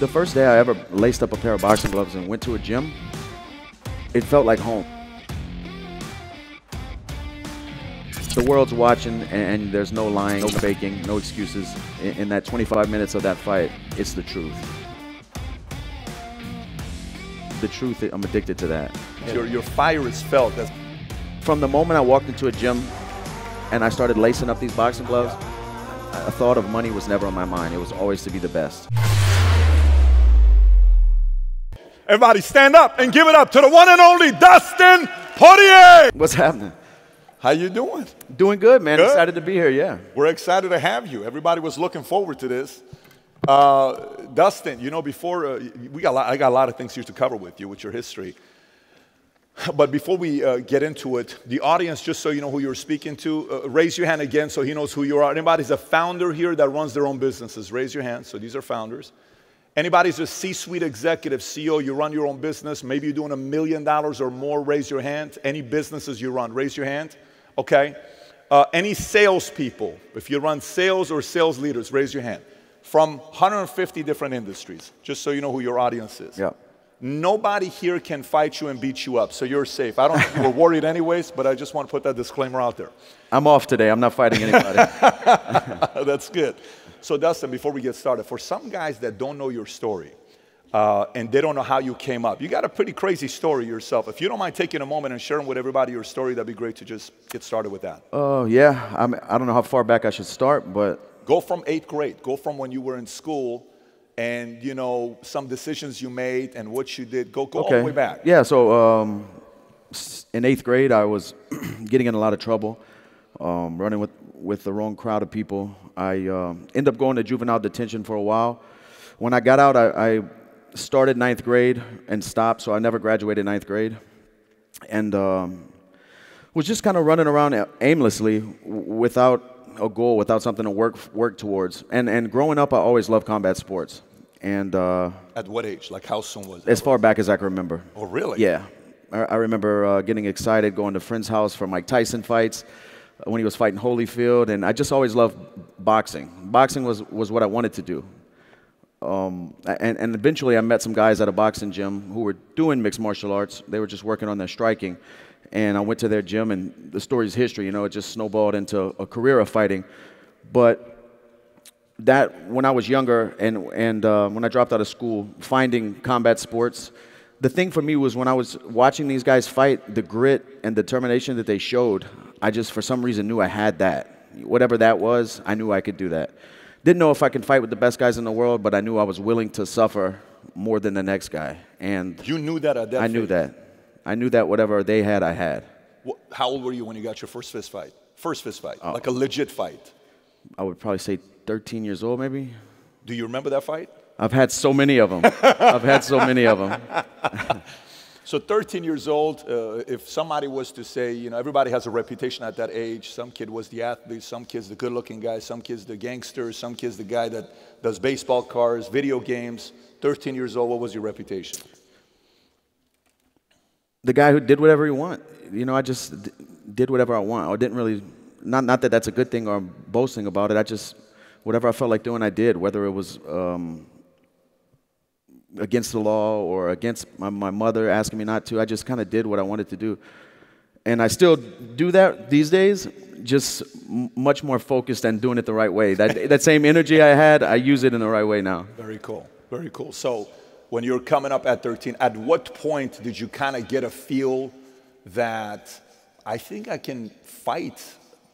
The first day I ever laced up a pair of boxing gloves and went to a gym, it felt like home. The world's watching, and there's no lying, no faking, no excuses. In that 25 minutes of that fight, it's the truth. The truth, I'm addicted to that. Your fire is felt. That's from the moment I walked into a gym and I started lacing up these boxing gloves, a thought of money was never on my mind. It was always to be the best. Everybody stand up and give it up to the one and only Dustin Poirier. What's happening? How you doing? Doing good, man. Good. Excited to be here, yeah. We're excited to have you. Everybody was looking forward to this. Dustin, you know, before I got a lot of things here to cover with you, with your history. But before we get into it, the audience, just so you know who you're speaking to, raise your hand again so he knows who you are. Anybody's a founder here that runs their own businesses, raise your hand. So these are founders. Anybody's a C-suite executive, CEO, you run your own business, maybe you're doing $1 million or more, raise your hand. Any businesses you run, raise your hand. Okay. Any salespeople, if you run sales or sales leaders, raise your hand. From 150 different industries, just so you know who your audience is. Yeah. Nobody here can fight you and beat you up, so you're safe. I don't think you were worried anyways, but I just want to put that disclaimer out there. I'm off today. I'm not fighting anybody. That's good. So, Dustin, before we get started, for some guys that don't know your story and they don't know how you came up, you got a pretty crazy story yourself. If you don't mind taking a moment and sharing with everybody your story, that'd be great to just get started with that. Oh, yeah. I don't know how far back I should start, but... Go from 8th grade. Go from when you were in school and, you know, some decisions you made and what you did. Go all the way back. Yeah, so in 8th grade, I was getting in a lot of trouble, running with the wrong crowd of people. I ended up going to juvenile detention for a while. When I got out, I started 9th grade and stopped, so I never graduated 9th grade. And was just kind of running around aimlessly without a goal, without something to work towards. And growing up, I always loved combat sports. And at what age? Like how soon was it? As far back as I can remember. Oh, really? Yeah. I remember getting excited, going to friends' house for Mike Tyson fights, when he was fighting Holyfield, and I just always loved boxing. Boxing was what I wanted to do. And eventually I met some guys at a boxing gym who were doing mixed martial arts. They were just working on their striking. And I went to their gym, and the story's history, you know, it just snowballed into a career of fighting. But that, when I was younger and when I dropped out of school, finding combat sports, the thing for me was when I was watching these guys fight, the grit and determination that they showed, I just, for some reason, knew I had that. Whatever that was, I knew I could do that. Didn't know if I could fight with the best guys in the world, but I knew I was willing to suffer more than the next guy. And you knew that at that I knew that. I knew that whatever they had, I had. How old were you when you got your first fist fight? First fist fight, like a legit fight. I would probably say 13 years old, maybe. Do you remember that fight? I've had so many of them. I've had so many of them. So 13 years old, if somebody was to say, you know, everybody has a reputation at that age. Some kid was the athlete, some kid's the good-looking guy, some kid's the gangster, some kid's the guy that does baseball cards, video games. 13 years old, what was your reputation? The guy who did whatever he wanted. You know, I just did whatever I want. I didn't really, not that that's a good thing or I'm boasting about it. I just, whatever I felt like doing, I did, whether it was... against the law or against my mother asking me not to. I just kind of did what I wanted to do. And I still do that these days, just much more focused and doing it the right way. That same energy I had, I use it in the right way now. Very cool. Very cool. So when you're coming up at 13, at what point did you kind of get a feel that I think I can fight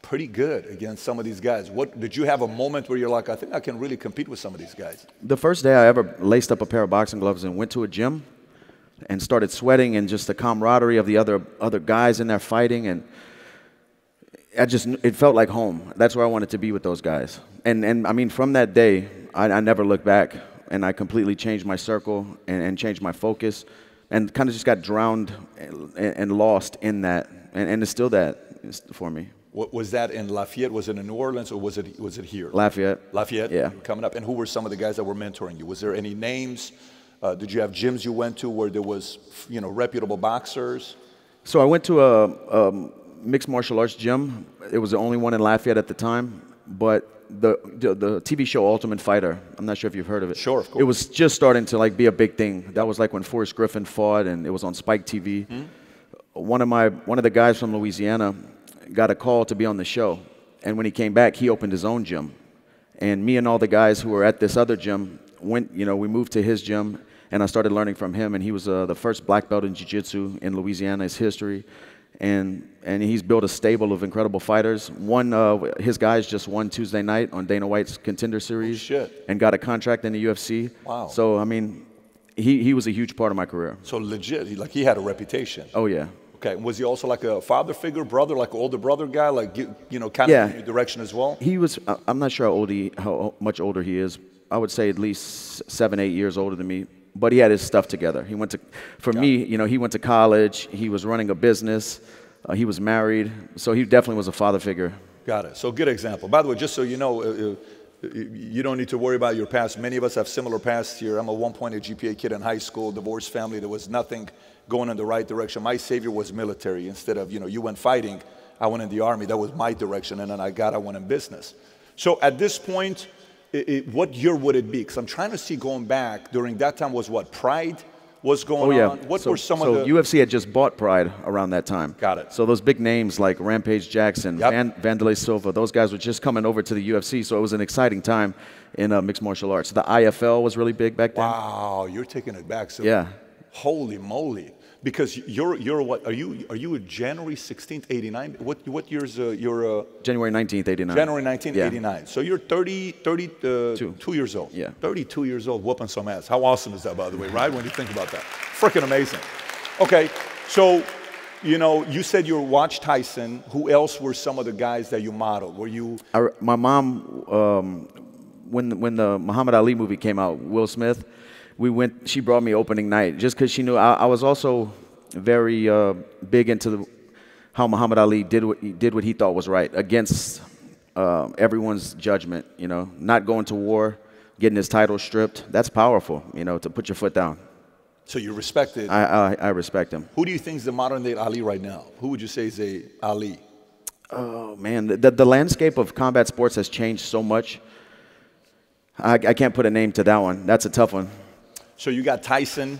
pretty good against some of these guys? What did you have a moment where you're like, I think I can really compete with some of these guys? The first day I ever laced up a pair of boxing gloves and went to a gym and started sweating and just the camaraderie of the other guys in there fighting, and I just, it felt like home. That's where I wanted to be with those guys. And I mean, from that day, I never looked back, and I completely changed my circle and changed my focus, and kind of just got drowned and lost in that, and it's still that for me. What was that in Lafayette? Was it in New Orleans, or was it here? Lafayette. Lafayette? Yeah. Coming up. And who were some of the guys that were mentoring you? Was there any names? Did you have gyms you went to where there was, you know, reputable boxers? So I went to a mixed martial arts gym. It was the only one in Lafayette at the time. But the TV show Ultimate Fighter. I'm not sure if you've heard of it. Sure, of course. It was just starting to like be a big thing. That was like when Forrest Griffin fought, and it was on Spike TV. Mm-hmm. One of the guys from Louisiana got a call to be on the show, and when he came back, he opened his own gym. And me and all the guys who were at this other gym went, you know, we moved to his gym, and I started learning from him. And he was the first black belt in jiu-jitsu in Louisiana's history. And he's built a stable of incredible fighters. His guys just won Tuesday night on Dana White's Contender Series. Oh, shit. And got a contract in the UFC. Wow. So, I mean, he was a huge part of my career. So legit, he had a reputation. Oh, yeah. Okay. Was he also like a father figure, brother, like an older brother guy, like, you know, kind of in your direction as well? He was, I'm not sure how much older he is. I would say at least 7, 8 years older than me. But he had his stuff together. He went to, for me, you know, he went to college. He was running a business. He was married. So he definitely was a father figure. Got it. So good example. By the way, just so you know, you don't need to worry about your past. Many of us have similar pasts here. I'm a 1.8 GPA kid in high school, divorced family. There was nothing going in the right direction. My savior was military. Instead of, you know, you went fighting, I went in the army. That was my direction. And then I went in business. So at this point, what year would it be? Because I'm trying to see going back, during that time was what? Pride was going on? What were some of the... So UFC had just bought Pride around that time. Got it. So those big names like Rampage Jackson, Vanderlei Silva, those guys were just coming over to the UFC, so it was an exciting time in mixed martial arts. The IFL was really big back then. Wow, you're taking it back. So yeah. Holy moly. Because you're what, are you January 16th, 89? What year's your... January 19th, 89. January 19th, 89. So you're 32 years old. Yeah. 32 years old, whooping some ass. How awesome is that, by the way, right? When you think about that. Freaking amazing. Okay, so, you know, you said you watched Tyson. Who else were some of the guys that you modeled? Were you... my mom, when the Muhammad Ali movie came out, Will Smith... she brought me opening night just because she knew I was also very big into how Muhammad Ali did what he thought was right against everyone's judgment, you know, not going to war, getting his title stripped. That's powerful, you know, to put your foot down. So you respect it. I respect him. Who do you think is the modern day Ali right now? Who would you say is a Ali? Oh, man, the landscape of combat sports has changed so much. I can't put a name to that one. That's a tough one. So you got Tyson,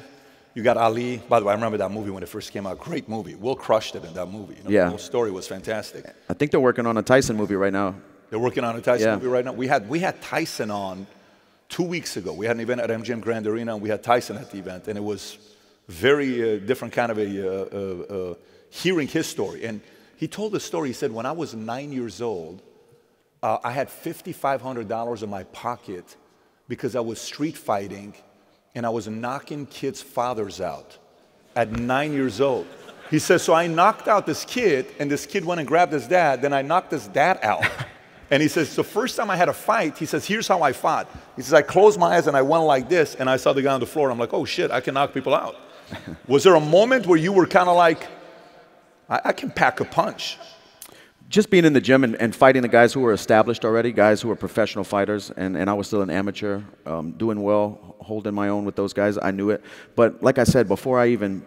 you got Ali. By the way, I remember that movie when it first came out. Great movie. Will crushed it in that movie. You know, the whole story was fantastic. I think they're working on a Tyson movie right now. They're working on a Tyson movie right now. We had Tyson on 2 weeks ago. We had an event at MGM Grand Arena, and we had Tyson at the event, and it was very different kind of a hearing his story. And he told a story. He said, when I was 9 years old, I had $5,500 in my pocket because I was street fighting. And I was knocking kids' fathers out at 9 years old. He says, so I knocked out this kid, and this kid went and grabbed his dad, then I knocked his dad out. And he says, the first time I had a fight, he says, here's how I fought. He says, I closed my eyes and I went like this, and I saw the guy on the floor, and I'm like, oh shit, I can knock people out. Was there a moment where you were kind of like, I can pack a punch? Just being in the gym and fighting the guys who were established already, guys who were professional fighters, and I was still an amateur, doing well, holding my own with those guys. I knew it. But like I said, before I even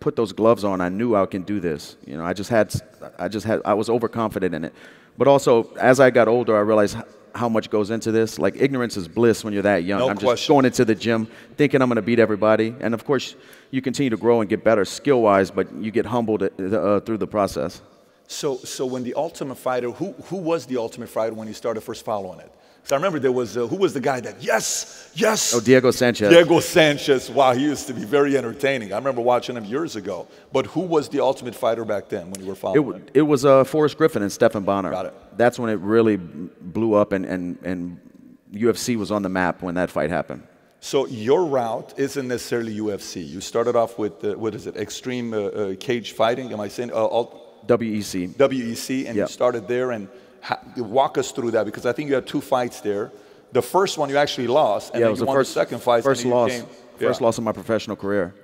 put those gloves on, I knew I can do this. You know, I was overconfident in it. But also, as I got older, I realized how much goes into this. Like, ignorance is bliss when you're that young. No question. I'm just going into the gym thinking I'm going to beat everybody. And of course, you continue to grow and get better skill-wise, but you get humbled through the process. So when the Ultimate Fighter, who was the Ultimate Fighter when you started first following it? Because I remember there was, who was the guy that, yes, yes. Oh, Diego Sanchez. Diego Sanchez, wow, he used to be very entertaining. I remember watching him years ago. But who was the Ultimate Fighter back then when you were following it? It was Forrest Griffin and Stephan Bonnar. Got it. That's when it really blew up and UFC was on the map when that fight happened. So your route isn't necessarily UFC. You started off with, what is it, extreme cage fighting, am I saying? WEC. WEC, and you started there, and walk us through that, because I think you had two fights there. The first one you actually lost, and then you won the second fight. First loss in my professional career.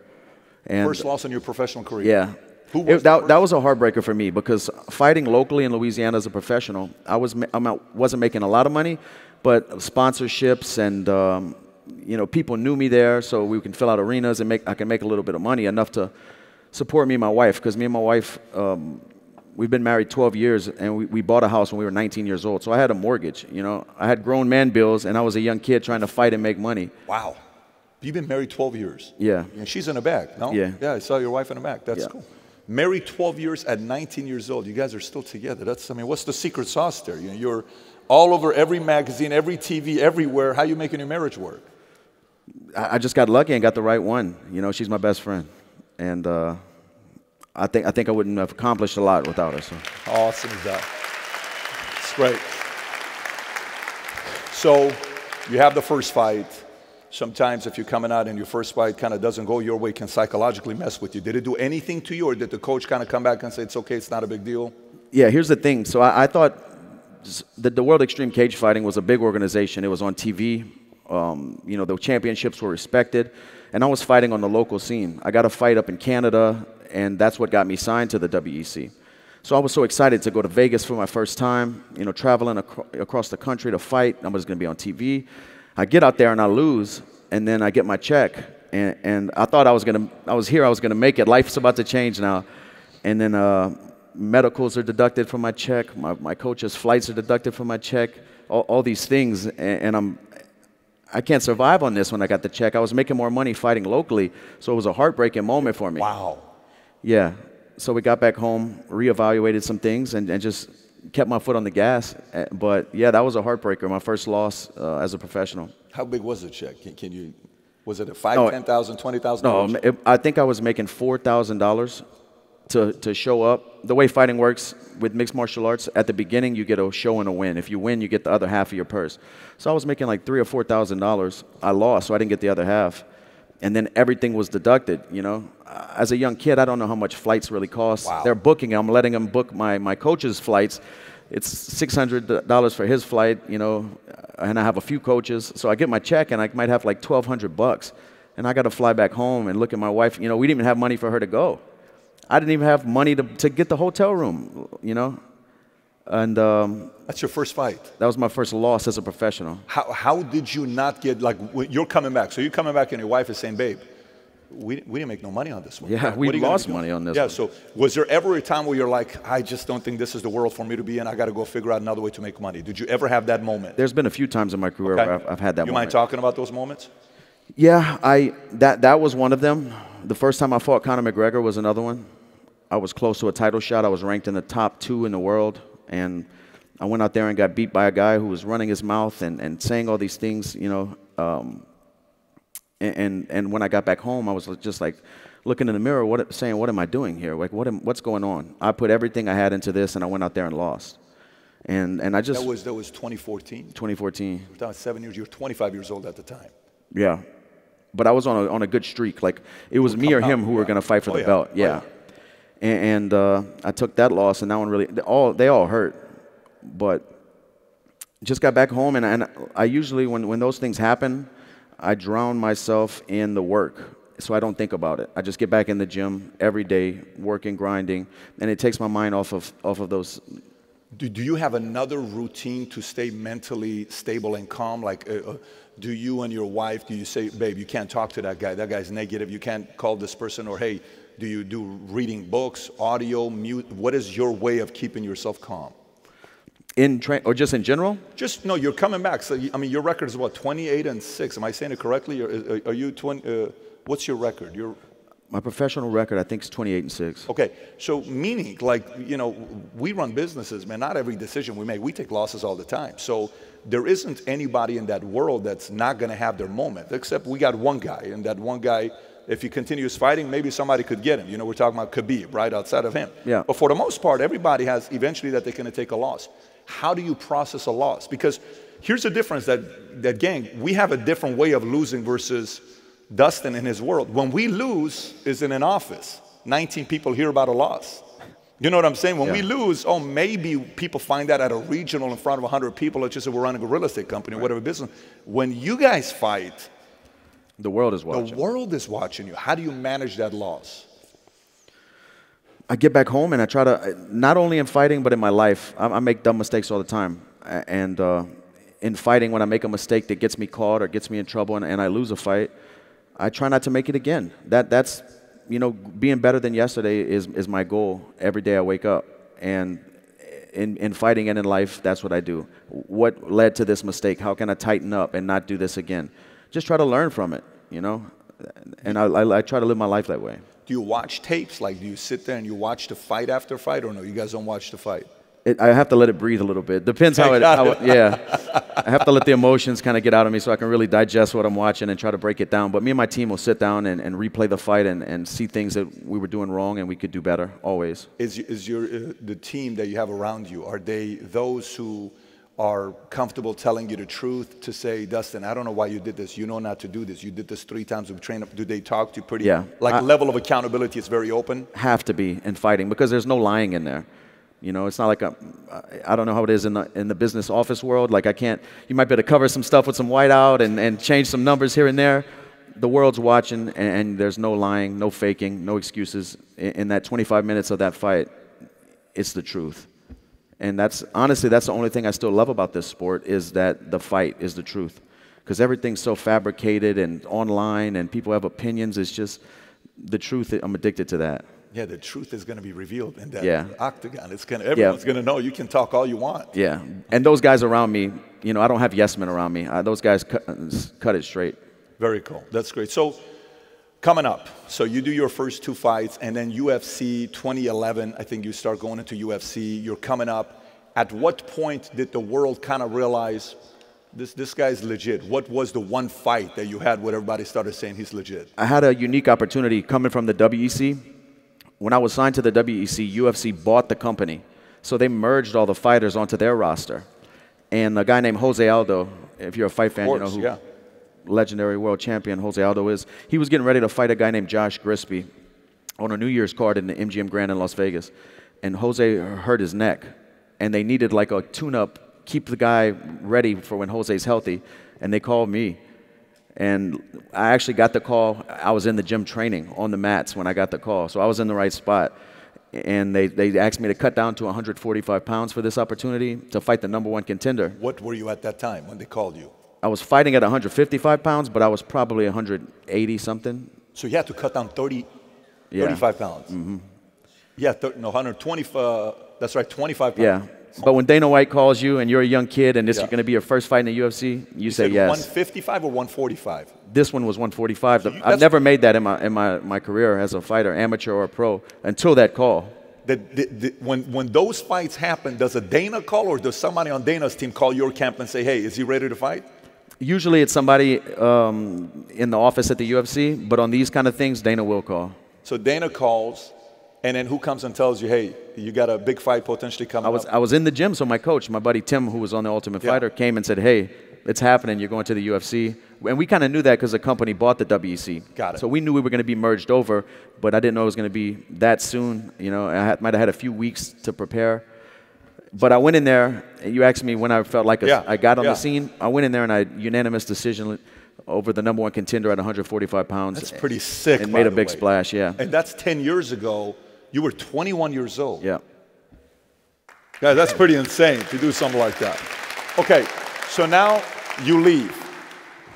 And first loss in your professional career. Yeah. Who was that was a heartbreaker for me, because fighting locally in Louisiana as a professional, I wasn't making a lot of money, but sponsorships and you know, people knew me there, so we can fill out arenas and I can make a little bit of money, enough to support me and my wife, because me and my wife We've been married 12 years, and we bought a house when we were 19 years old. So I had a mortgage, you know. I had grown man bills, and I was a young kid trying to fight and make money. Wow. You've been married 12 years. Yeah. And she's in the back, no? Yeah. Yeah, I saw your wife in the back. That's cool. Married 12 years at 19 years old. You guys are still together. That's, I mean, what's the secret sauce there? You know, you're all over every magazine, every TV, everywhere. How are you making your marriage work? I just got lucky and got the right one. You know, she's my best friend. And I think I wouldn't have accomplished a lot without her. So. Awesome stuff. It's great. So you have the first fight. Sometimes if you're coming out and your first fight kind of doesn't go your way, it can psychologically mess with you. Did it do anything to you, or did the coach kind of come back and say, it's okay, it's not a big deal? Yeah, here's the thing. So I thought that the World Extreme Cage Fighting was a big organization. It was on TV. You know, the championships were respected. And I was fighting on the local scene. I got a fight up in Canada, and that's what got me signed to the WEC. So I was so excited to go to Vegas for my first time, you know, traveling across the country to fight. I was going to be on TV. I get out there and I lose, and then I get my check. And I thought I was going to make it. Life's about to change now. And then medicals are deducted from my check. My coach's flights are deducted from my check. All these things, and I can't survive on this when I got the check. I was making more money fighting locally, so it was a heartbreaking moment for me. Wow. Yeah. So we got back home, reevaluated some things, and just kept my foot on the gas. But, yeah, that was a heartbreaker, my first loss as a professional. How big was the check? Can you – was it a $5,000, no, $10,000, $20,000? No, I think I was making $4,000 to show up. The way fighting works with mixed martial arts, at the beginning you get a show and a win. If you win, you get the other half of your purse. So I was making like $3,000 or $4,000. I lost, so I didn't get the other half. And then everything was deducted, you know. As a young kid, I don't know how much flights really cost. Wow. They're booking. I'm letting them book my coach's flights. It's $600 for his flight, you know, and I have a few coaches. So I get my check, and I might have like $1,200 bucks. And I got to fly back home and look at my wife. You know, we didn't even have money for her to go. I didn't even have money to get the hotel room, you know. And that's your first fight. That was my first loss as a professional. How did you not get, like, you're coming back. So you're coming back and your wife is saying, babe, we didn't make no money on this one. Yeah, we lost money on this one. Yeah, so was there ever a time where you're like, I just don't think this is the world for me to be in. I got to go figure out another way to make money. Did you ever have that moment? There's been a few times in my career where I've had that moment. You mind talking about those moments? Yeah, that was one of them. The first time I fought Conor McGregor was another one. I was close to a title shot. I was ranked in the top 2 in the world. And I went out there and got beat by a guy who was running his mouth and saying all these things, you know. And when I got back home, I was just like looking in the mirror, saying, what am I doing here? Like, what's going on? I put everything I had into this, and I went out there and lost. And I just... That was 2014? 2014. We're talking 7 years. You were 25 years old at the time. Yeah. But I was on a good streak. Like, it was me or him who were going to fight for the belt. Yeah. Oh, yeah. And I took that loss, and that one really, they all hurt. But just got back home, and I usually, when those things happen, I drown myself in the work, so I don't think about it. I just get back in the gym every day, working, grinding, and it takes my mind off of those. Do you have another routine to stay mentally stable and calm? Like, do you and your wife, do you say, babe, you can't talk to that guy. That guy's negative. You can't call this person, or, hey, do you do reading books, audio, mute? What is your way of keeping yourself calm? Or just in general? Just, no, you're coming back. So, I mean, your record is what, 28-6? Am I saying it correctly? Are you 20? What's your record? My professional record, I think, is 28-6. Okay, so meaning, like, you know, we run businesses, man. Not every decision we make, we take losses all the time. So there isn't anybody in that world that's not going to have their moment, except we got one guy, and that one guy, if he continues fighting, maybe somebody could get him. You know, we're talking about Khabib, right, outside of him. Yeah. But for the most part, everybody has eventually that they're going to take a loss. How do you process a loss? Because here's the difference that gang, we have a different way of losing versus Dustin and his world. When we lose, it's in an office. 19 people hear about a loss. You know what I'm saying? When we lose, oh, maybe people find that at a regional in front of 100 people. Let's just say we're running a real estate company or whatever business. When you guys fight... the world is watching. The world is watching you. How do you manage that loss? I get back home and I try to, not only in fighting, but in my life. I make dumb mistakes all the time. And in fighting, when I make a mistake that gets me caught or gets me in trouble and I lose a fight, I try not to make it again. That's, you know, being better than yesterday is my goal every day I wake up. and in fighting and in life, that's what I do. What led to this mistake? How can I tighten up and not do this again? Just try to learn from it, you know? And I try to live my life that way. Do you watch tapes? Like, do you sit there and you watch the fight after fight, or no, you guys don't watch the fight? I have to let it breathe a little bit. Depends how it yeah. I have to let the emotions kind of get out of me so I can really digest what I'm watching and try to break it down. But me and my team will sit down and replay the fight and see things that we were doing wrong and we could do better, always. Is the team that you have around you, are they those who are comfortable telling you the truth to say, Dustin, I don't know why you did this. You know not to do this. You did this 3 times. We've trained up. Do they talk to you pretty? Yeah. Like level of accountability is very open? Have to be in fighting because there's no lying in there. You know, it's not like I don't know how it is in the business office world. Like I can't, you might be able to cover some stuff with some whiteout and change some numbers here and there. The world's watching and there's no lying, no faking, no excuses. In that 25 minutes of that fight, it's the truth. And that's, honestly, that's the only thing I still love about this sport is that the fight is the truth. Because everything's so fabricated and online and people have opinions. It's just the truth. I'm addicted to that. Yeah, the truth is going to be revealed in that octagon. It's going to, everyone's going to know. You can talk all you want. Yeah, and those guys around me, you know, I don't have yes men around me. Those guys cut it straight. Very cool. That's great. So coming up, so you do your first 2 fights, and then UFC 2011, I think you start going into UFC. You're coming up. At what point did the world kind of realize this guy's legit? What was the one fight that you had where everybody started saying he's legit? I had a unique opportunity coming from the WEC. When I was signed to the WEC, UFC bought the company. So they merged all the fighters onto their roster. And a guy named Jose Aldo, if you're a fight fan, you know who legendary world champion Jose Aldo is. He was getting ready to fight a guy named Josh Grispi on a New Year's card in the MGM Grand in Las Vegas. And Jose hurt his neck. And they needed like a tune-up, keep the guy ready for when Jose's healthy. And they called me. And I actually got the call. I was in the gym training on the mats when I got the call. So I was in the right spot. And they asked me to cut down to 145 pounds for this opportunity to fight the #1 contender. What were you at that time when they called you? I was fighting at 155 pounds, but I was probably 180 something. So you had to cut down 35 pounds. Mm-hmm. Yeah, 25 pounds. Yeah. But when Dana White calls you and you're a young kid and this is going to be your first fight in the UFC, you say yes. 155 or 145? This one was 145. So I've never made that in my career as a fighter, amateur or pro, until that call. When those fights happen, does a Dana call or does somebody on Dana's team call your camp and say, hey, is he ready to fight? Usually it's somebody in the office at the UFC, but on these kind of things, Dana will call. So Dana calls. And then who comes and tells you, hey, you got a big fight potentially coming up? I was in the gym, so my coach, my buddy Tim, who was on the Ultimate Fighter, came and said, hey, it's happening. You're going to the UFC. And we kind of knew that because the company bought the WEC. Got it. So we knew we were going to be merged over, but I didn't know it was going to be that soon. You know, I might have had a few weeks to prepare. But I went in there. And you asked me when I felt like I got on the scene. I went in there, and I unanimous decision over the #1 contender at 145 pounds. That's pretty sick, and made a big splash, yeah. And that's 10 years ago. You were 21 years old. Yeah. Yeah, that's pretty insane to do something like that. Okay, so now you leave.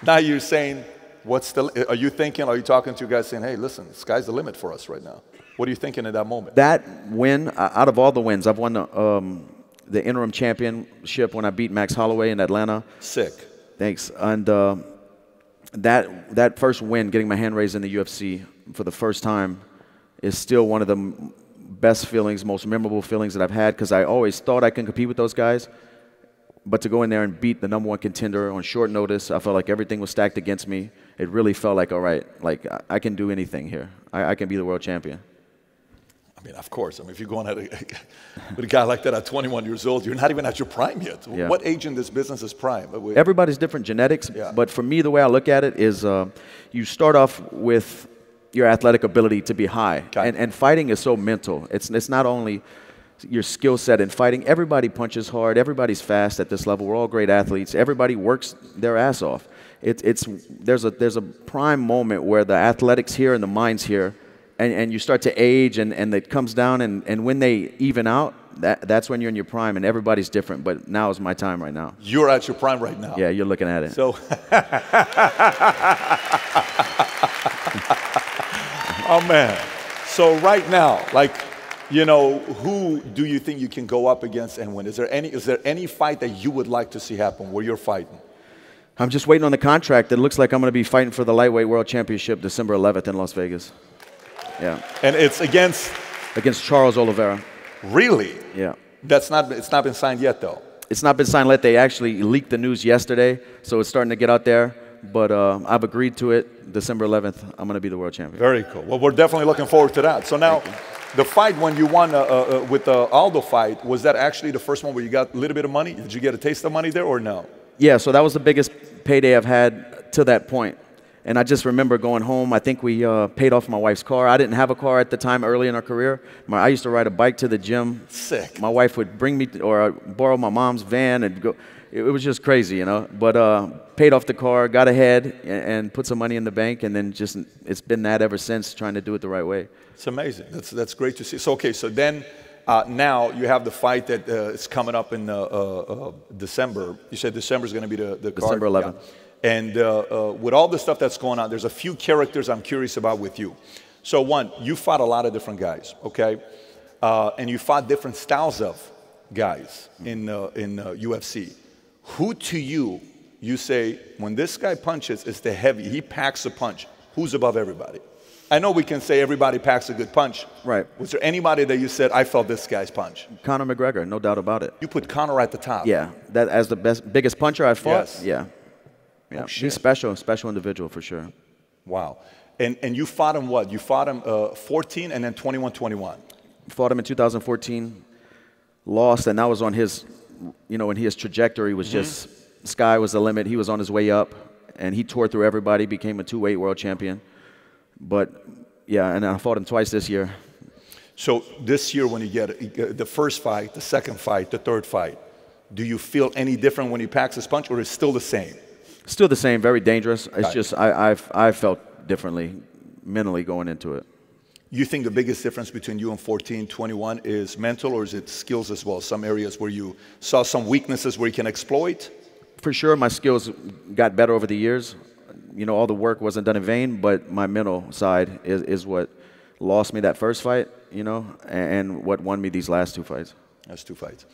Now you're saying, what's the, are you thinking, are you talking to you guys saying, hey, listen, sky's the limit for us right now? What are you thinking at that moment? That win, out of all the wins, I've won the interim championship when I beat Max Holloway in Atlanta. Sick. Thanks. And that first win, getting my hand raised in the UFC for the first time, is still one of the best feelings, most memorable feelings that I've had, because I always thought I could compete with those guys. But to go in there and beat the #1 contender on short notice, I felt like everything was stacked against me. It really felt like, all right, like I can do anything here. I can be the world champion. I mean, of course. I mean, if you're going at with a guy like that at 21 years old, you're not even at your prime yet. Yeah. What age in this business is prime? Everybody's different genetics. Yeah. But for me, the way I look at it is you start off with your athletic ability to be high. And fighting is so mental. It's not only your skill set in fighting. Everybody punches hard. Everybody's fast at this level. We're all great athletes. Everybody works their ass off. There's a prime moment where the athletics here and the mind's here, and you start to age, and it comes down, and when they even out, that's when you're in your prime, and everybody's different, but now is my time right now. You're at your prime right now. Yeah, you're looking at it. So... Oh, man. So right now, like, You know, who do you think you can go up against and win? Is there any fight that you would like to see happen where you're fighting? I'm just waiting on the contract. It looks like I'm going to be fighting for the lightweight world championship December 11th in Las Vegas. Yeah. And it's against Charles Oliveira. Really? Yeah. It's not been signed yet, though. It's not been signed yet. They actually leaked the news yesterday, so it's starting to get out there. But I've agreed to it. December 11th, I'm going to be the world champion. Very cool. Well, we're definitely looking forward to that. So now, the fight when you won with the Aldo fight, was that actually the first one where you got a little bit of money? Did you get a taste of money there or no? Yeah, so that was the biggest payday I've had to that point. And I just remember going home. I think we paid off my wife's car. I didn't have a car at the time early in our career. I used to ride a bike to the gym. Sick. My wife would bring me, or I'd borrow my mom's van and go. It was just crazy, you know. But paid off the car, got ahead, and put some money in the bank. And then just, it's been that ever since, trying to do it the right way. It's amazing. That's great to see. So, okay, so then now you have the fight that is coming up in December. You said December is going to be the card. December 11th. Yeah. And with all the stuff that's going on, there's a few characters I'm curious about with you. So one, you fought a lot of different guys, okay? And you fought different styles of guys in UFC. Who to you, you say, when this guy punches, it's the heavy, he packs a punch. Who's above everybody? I know we can say everybody packs a good punch. Right. Was there anybody that you said, I felt this guy's punch? Conor McGregor, no doubt about it. You put Conor at the top. Yeah, that as the biggest puncher I fought? Yes. Yeah. Yeah, oh, he's special, special individual for sure. Wow. And you fought him what? You fought him 14 and then 21-21. Fought him in 2014, lost, and that was on his, you know, and his trajectory was just, sky was the limit. He was on his way up, and he tore through everybody, became a two-weight world champion. But, yeah, and I fought him twice this year. So this year when you get the first fight, the second fight, the third fight, do you feel any different when he packs his punch, or is it still the same? Still the same, very dangerous. It's just I felt differently mentally going into it. You think the biggest difference between you and 14-21 is mental, or is it skills as well? Some areas where you saw some weaknesses where you can exploit? For sure, my skills got better over the years. You know, all the work wasn't done in vain, but my mental side is what lost me that first fight, you know, and what won me these last two fights. That's two fights.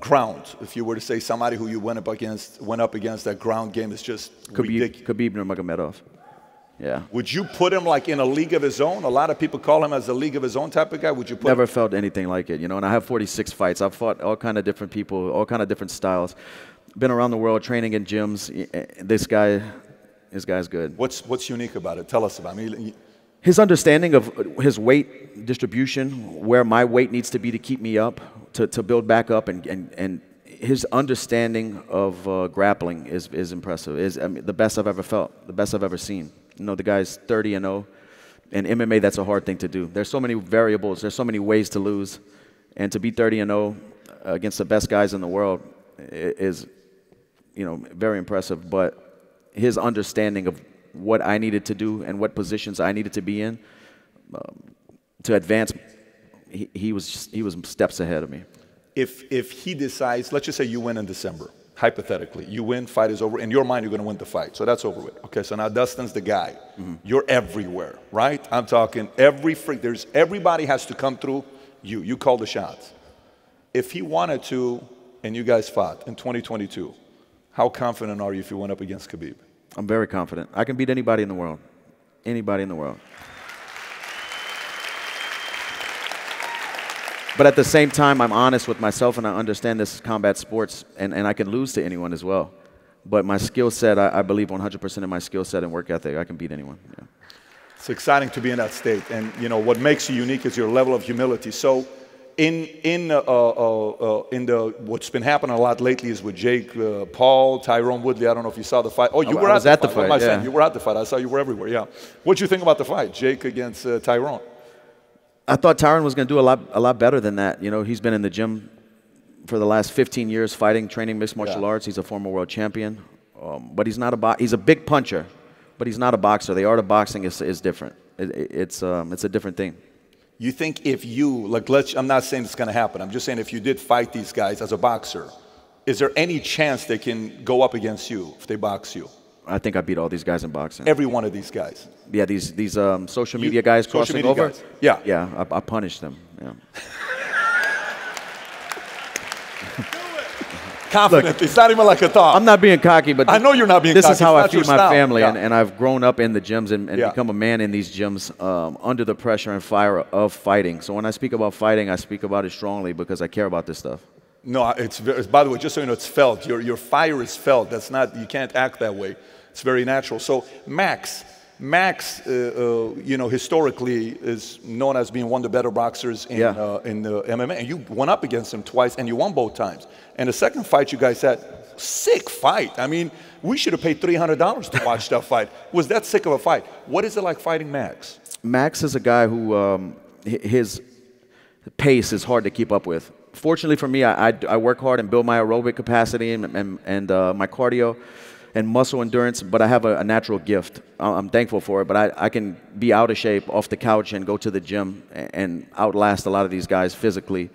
Ground, if you were to say somebody who you went up against that ground game is just ridiculous. Khabib Nurmagomedov, yeah. Would you put him like in a league of his own? A lot of people call him as a league of his own type of guy. Would you put Never him? Felt anything like it, you know, and I have 46 fights. I've fought all kind of different people, all kind of different styles. Been around the world training in gyms. This guy's good. What's unique about it? Tell us about him. His understanding of his weight distribution, where my weight needs to be to keep me up, to build back up, and his understanding of grappling is impressive. I mean, the best I've ever felt, the best I've ever seen. You know, the guy's 30-0, and MMA, that's a hard thing to do. There's so many variables, there's so many ways to lose, and to be 30-0 against the best guys in the world is, you know, very impressive. But his understanding of what I needed to do and what positions I needed to be in to advance, he was steps ahead of me. If he decides, let's just say you win in December, hypothetically, you win, fight is over. In your mind, you're going to win the fight, so that's over with. Okay, so now Dustin's the guy. You're everywhere, right? I'm talking every freak. Everybody has to come through you. You call the shots. If he wanted to, and you guys fought in 2022, how confident are you if you went up against Khabib? I'm very confident. I can beat anybody in the world. Anybody in the world. But at the same time, I'm honest with myself, and I understand this is combat sports, and I can lose to anyone as well. But my skill set, I believe 100% in my skill set and work ethic. I can beat anyone. Yeah. It's exciting to be in that state. And, you know, what makes you unique is your level of humility. So what's been happening a lot lately is with Jake Paul, Tyrone Woodley. I don't know if you saw the fight. Oh, you were at the fight. Yeah. You were at the fight. I saw you were everywhere, yeah. What did you think about the fight, Jake against Tyrone? I thought Tyrone was going to do a lot better than that. You know, he's been in the gym for the last 15 years fighting, training mixed martial arts. He's a former world champion. But he's not he's a big puncher, but he's not a boxer. The art of boxing is different. It's a different thing. You think if you, like, I'm not saying it's going to happen. I'm just saying if you did fight these guys as a boxer, is there any chance they can go up against you if they box you? I think I beat all these guys in boxing. Every one of these guys? Yeah, these social media guys crossing over? Guys. Yeah. Yeah, I punished them. Yeah. Confident. Look, it's not even like a thought. I'm not being cocky, but I know you're not being cocky. This is how I feed my family, and I've grown up in the gyms and become a man in these gyms under the pressure and fire of fighting. So when I speak about fighting, I speak about it strongly because I care about this stuff. No, it's, by the way, just so you know, it's felt. Your fire is felt. That's not, you can't act that way. It's very natural. So Max, you know, historically is known as being one of the better boxers in, in the MMA. And you went up against him twice, and you won both times. And the second fight you guys had, sick fight. I mean, we should have paid $300 to watch that fight. Was that sick of a fight? What is it like fighting Max? Max is a guy who, his pace is hard to keep up with. Fortunately for me, I work hard and build my aerobic capacity and my cardio and muscle endurance, but I have a natural gift. I'm thankful for it, but I can be out of shape off the couch and go to the gym and outlast a lot of these guys physically.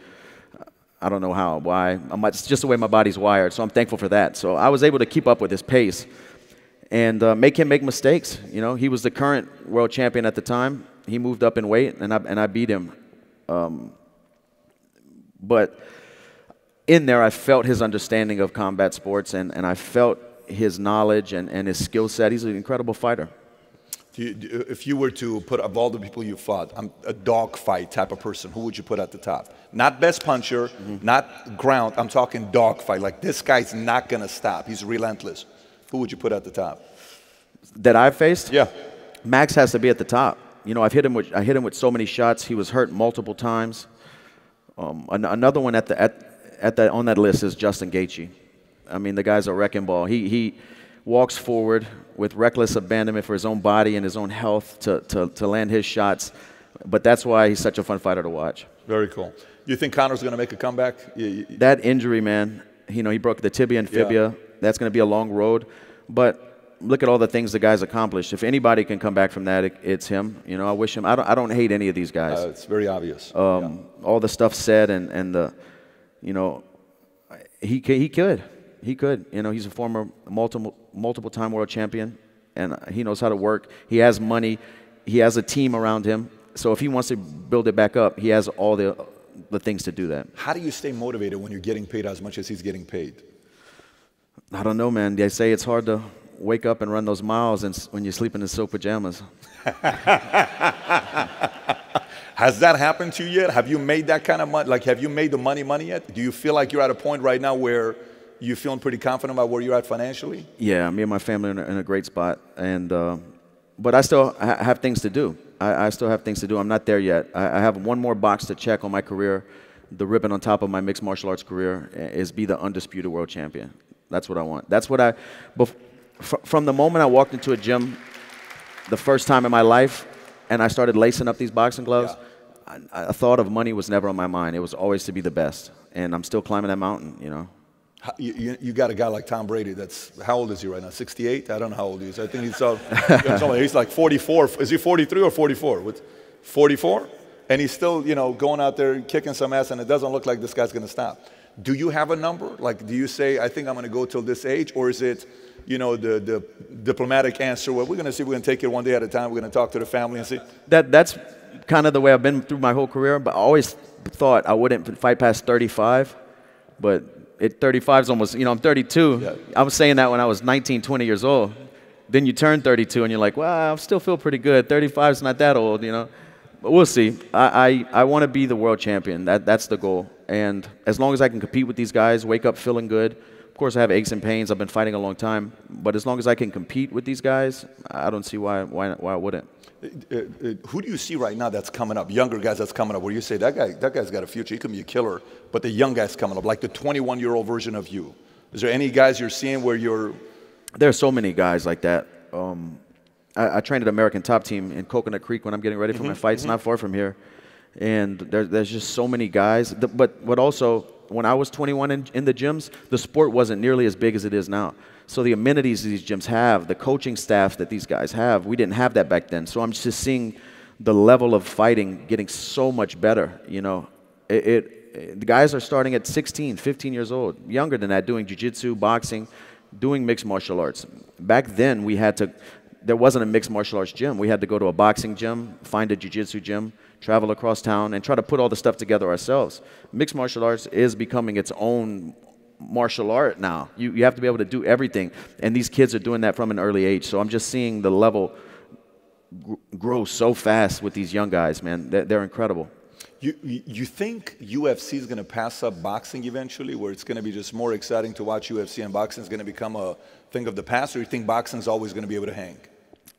I don't know how, why. It's just the way my body's wired, so I'm thankful for that. So I was able to keep up with his pace and make him make mistakes. You know, he was the current world champion at the time. He moved up in weight, and I beat him. But in there, I felt his understanding of combat sports, and I felt his knowledge and his skill set. He's an incredible fighter. If you were to put, of all the people you fought, I'm a dog fight type of person, who would you put at the top? Not best puncher, not ground. I'm talking dog fight. Like, this guy's not going to stop. He's relentless. Who would you put at the top? That I've faced? Yeah. Max has to be at the top. You know, I hit him with so many shots. He was hurt multiple times. Another one on that list is Justin Gaethje. I mean, the guy's a wrecking ball. He walks forward with reckless abandonment for his own body and his own health to land his shots. But that's why he's such a fun fighter to watch. Very cool. You think Conor's going to make a comeback? That injury, man, you know, he broke the tibia and fibula. Yeah. That's going to be a long road. But look at all the things the guy's accomplished. If anybody can come back from that, it's him. You know, I wish him. I don't hate any of these guys. It's very obvious. All the stuff said and the, you know, he could. He could. You know, he's a former multiple-time world champion, and he knows how to work. He has money. He has a team around him. So if he wants to build it back up, he has all the things to do that. How do you stay motivated when you're getting paid as much as he's getting paid? I don't know, man. They say it's hard to wake up and run those miles and when you're sleeping in silk pajamas. Has that happened to you yet? Have you made that kind of money? Like, have you made the money yet? Do you feel like you're at a point right now where you feeling pretty confident about where you're at financially? Yeah, me and my family are in a great spot, and but I still have things to do. I still have things to do. I'm not there yet. I have one more box to check on my career. The ribbon on top of my mixed martial arts career is be the undisputed world champion. That's what I want. That's what I. From the moment I walked into a gym, the first time in my life, and I started lacing up these boxing gloves, yeah. I thought of money was never on my mind. It was always to be the best, and I'm still climbing that mountain. You know. You got a guy like Tom Brady that's, how old is he right now, 68? I don't know how old he is. I think he's like 44. Is he 43 or 44? What's, 44? And he's still, you know, going out there kicking some ass, and it doesn't look like this guy's going to stop. Do you have a number? Like, do you say, I think I'm going to go till this age? Or is it, you know, the diplomatic answer, well, we're going to see, we're going to take it one day at a time, we're going to talk to the family and see? That's kind of the way I've been through my whole career, but I always thought I wouldn't fight past 35, but... At 35 is almost, you know, I'm 32. Yeah. I was saying that when I was 19, 20 years old. Then you turn 32 and you're like, well, I still feel pretty good. 35 is not that old, you know. But we'll see. I want to be the world champion. That's the goal. And as long as I can compete with these guys, wake up feeling good. Of course, I have aches and pains. I've been fighting a long time. But as long as I can compete with these guys, I don't see why I wouldn't. Who do you see right now that's coming up, younger guys that's coming up, where you say, that guy's got a future, he could be a killer, but the young guy's coming up, like the 21-year-old version of you? Is there any guys you're seeing where you're... There are so many guys like that. I trained at American Top Team in Coconut Creek when I'm getting ready for my fights, not far from here. And there's just so many guys. But also, when I was 21 in the gyms, the sport wasn't nearly as big as it is now. So the amenities these gyms have, the coaching staff that these guys have, we didn't have that back then. So I'm just seeing the level of fighting getting so much better. You know, the guys are starting at 16, 15 years old, younger than that, doing jiu-jitsu, boxing, doing mixed martial arts. Back then, there wasn't a mixed martial arts gym. We had to go to a boxing gym, find a jiu-jitsu gym, travel across town, and try to put all the stuff together ourselves. Mixed martial arts is becoming its own martial art now. You have to be able to do everything, and these kids are doing that from an early age. So I'm just seeing the level grow so fast with these young guys, man. They're incredible. You think UFC is going to pass up boxing eventually, where it's going to be just more exciting to watch UFC and boxing is going to become a thing of the past, or you think boxing is always going to be able to hang?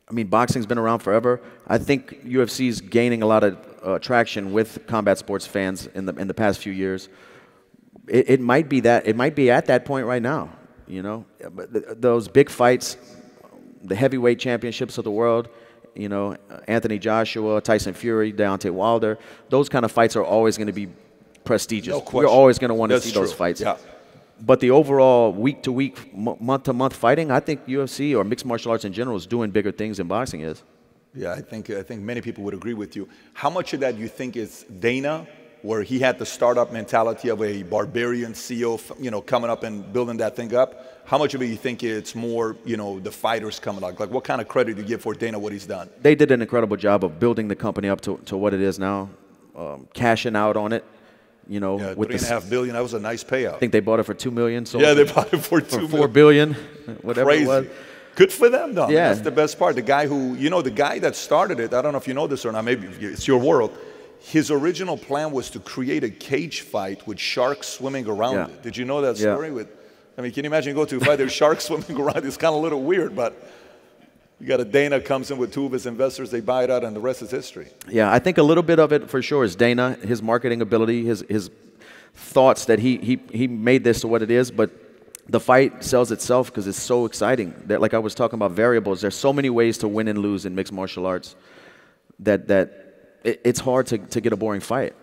I mean, boxing's been around forever. I think UFC is gaining a lot of traction with combat sports fans in the past few years. It might be that. It might be at that point right now, you know. But those big fights, the heavyweight championships of the world, you know, Anthony Joshua, Tyson Fury, Deontay Wilder, those kind of fights are always going to be prestigious. No, we're always going to want to see those fights. Yeah. But the overall week-to-week, month-to-month fighting, I think UFC or mixed martial arts in general is doing bigger things than boxing is. Yeah, I think many people would agree with you. How much of that do you think is Dana, where he had the startup mentality of a barbarian CEO, you know, coming up and building that thing up? How much of it you think it's more, you know, the fighters coming up? Like, what kind of credit do you give for Dana, what he's done? They did an incredible job of building the company up to what it is now, cashing out on it. You know, yeah, with $3.5 billion, that was a nice payout. I think they bought it for $2 million. So yeah, they bought it for $4 billion, whatever. Crazy. It was. Good for them, though. Yeah. That's the best part. The guy who, you know, the guy that started it, I don't know if you know this or not, maybe it's your world. His original plan was to create a cage fight with sharks swimming around yeah. it. Did you know that story? Yeah. I mean, can you imagine you go to a fight, there's sharks swimming around? It's kind of a little weird, but you got a Dana comes in with two of his investors, they buy it out, and the rest is history. Yeah, I think a little bit of it for sure is Dana, his marketing ability, his thoughts that he made this to what it is, but the fight sells itself because it's so exciting. That, like I was talking about variables, there's so many ways to win and lose in mixed martial arts that it's hard to get a boring fight.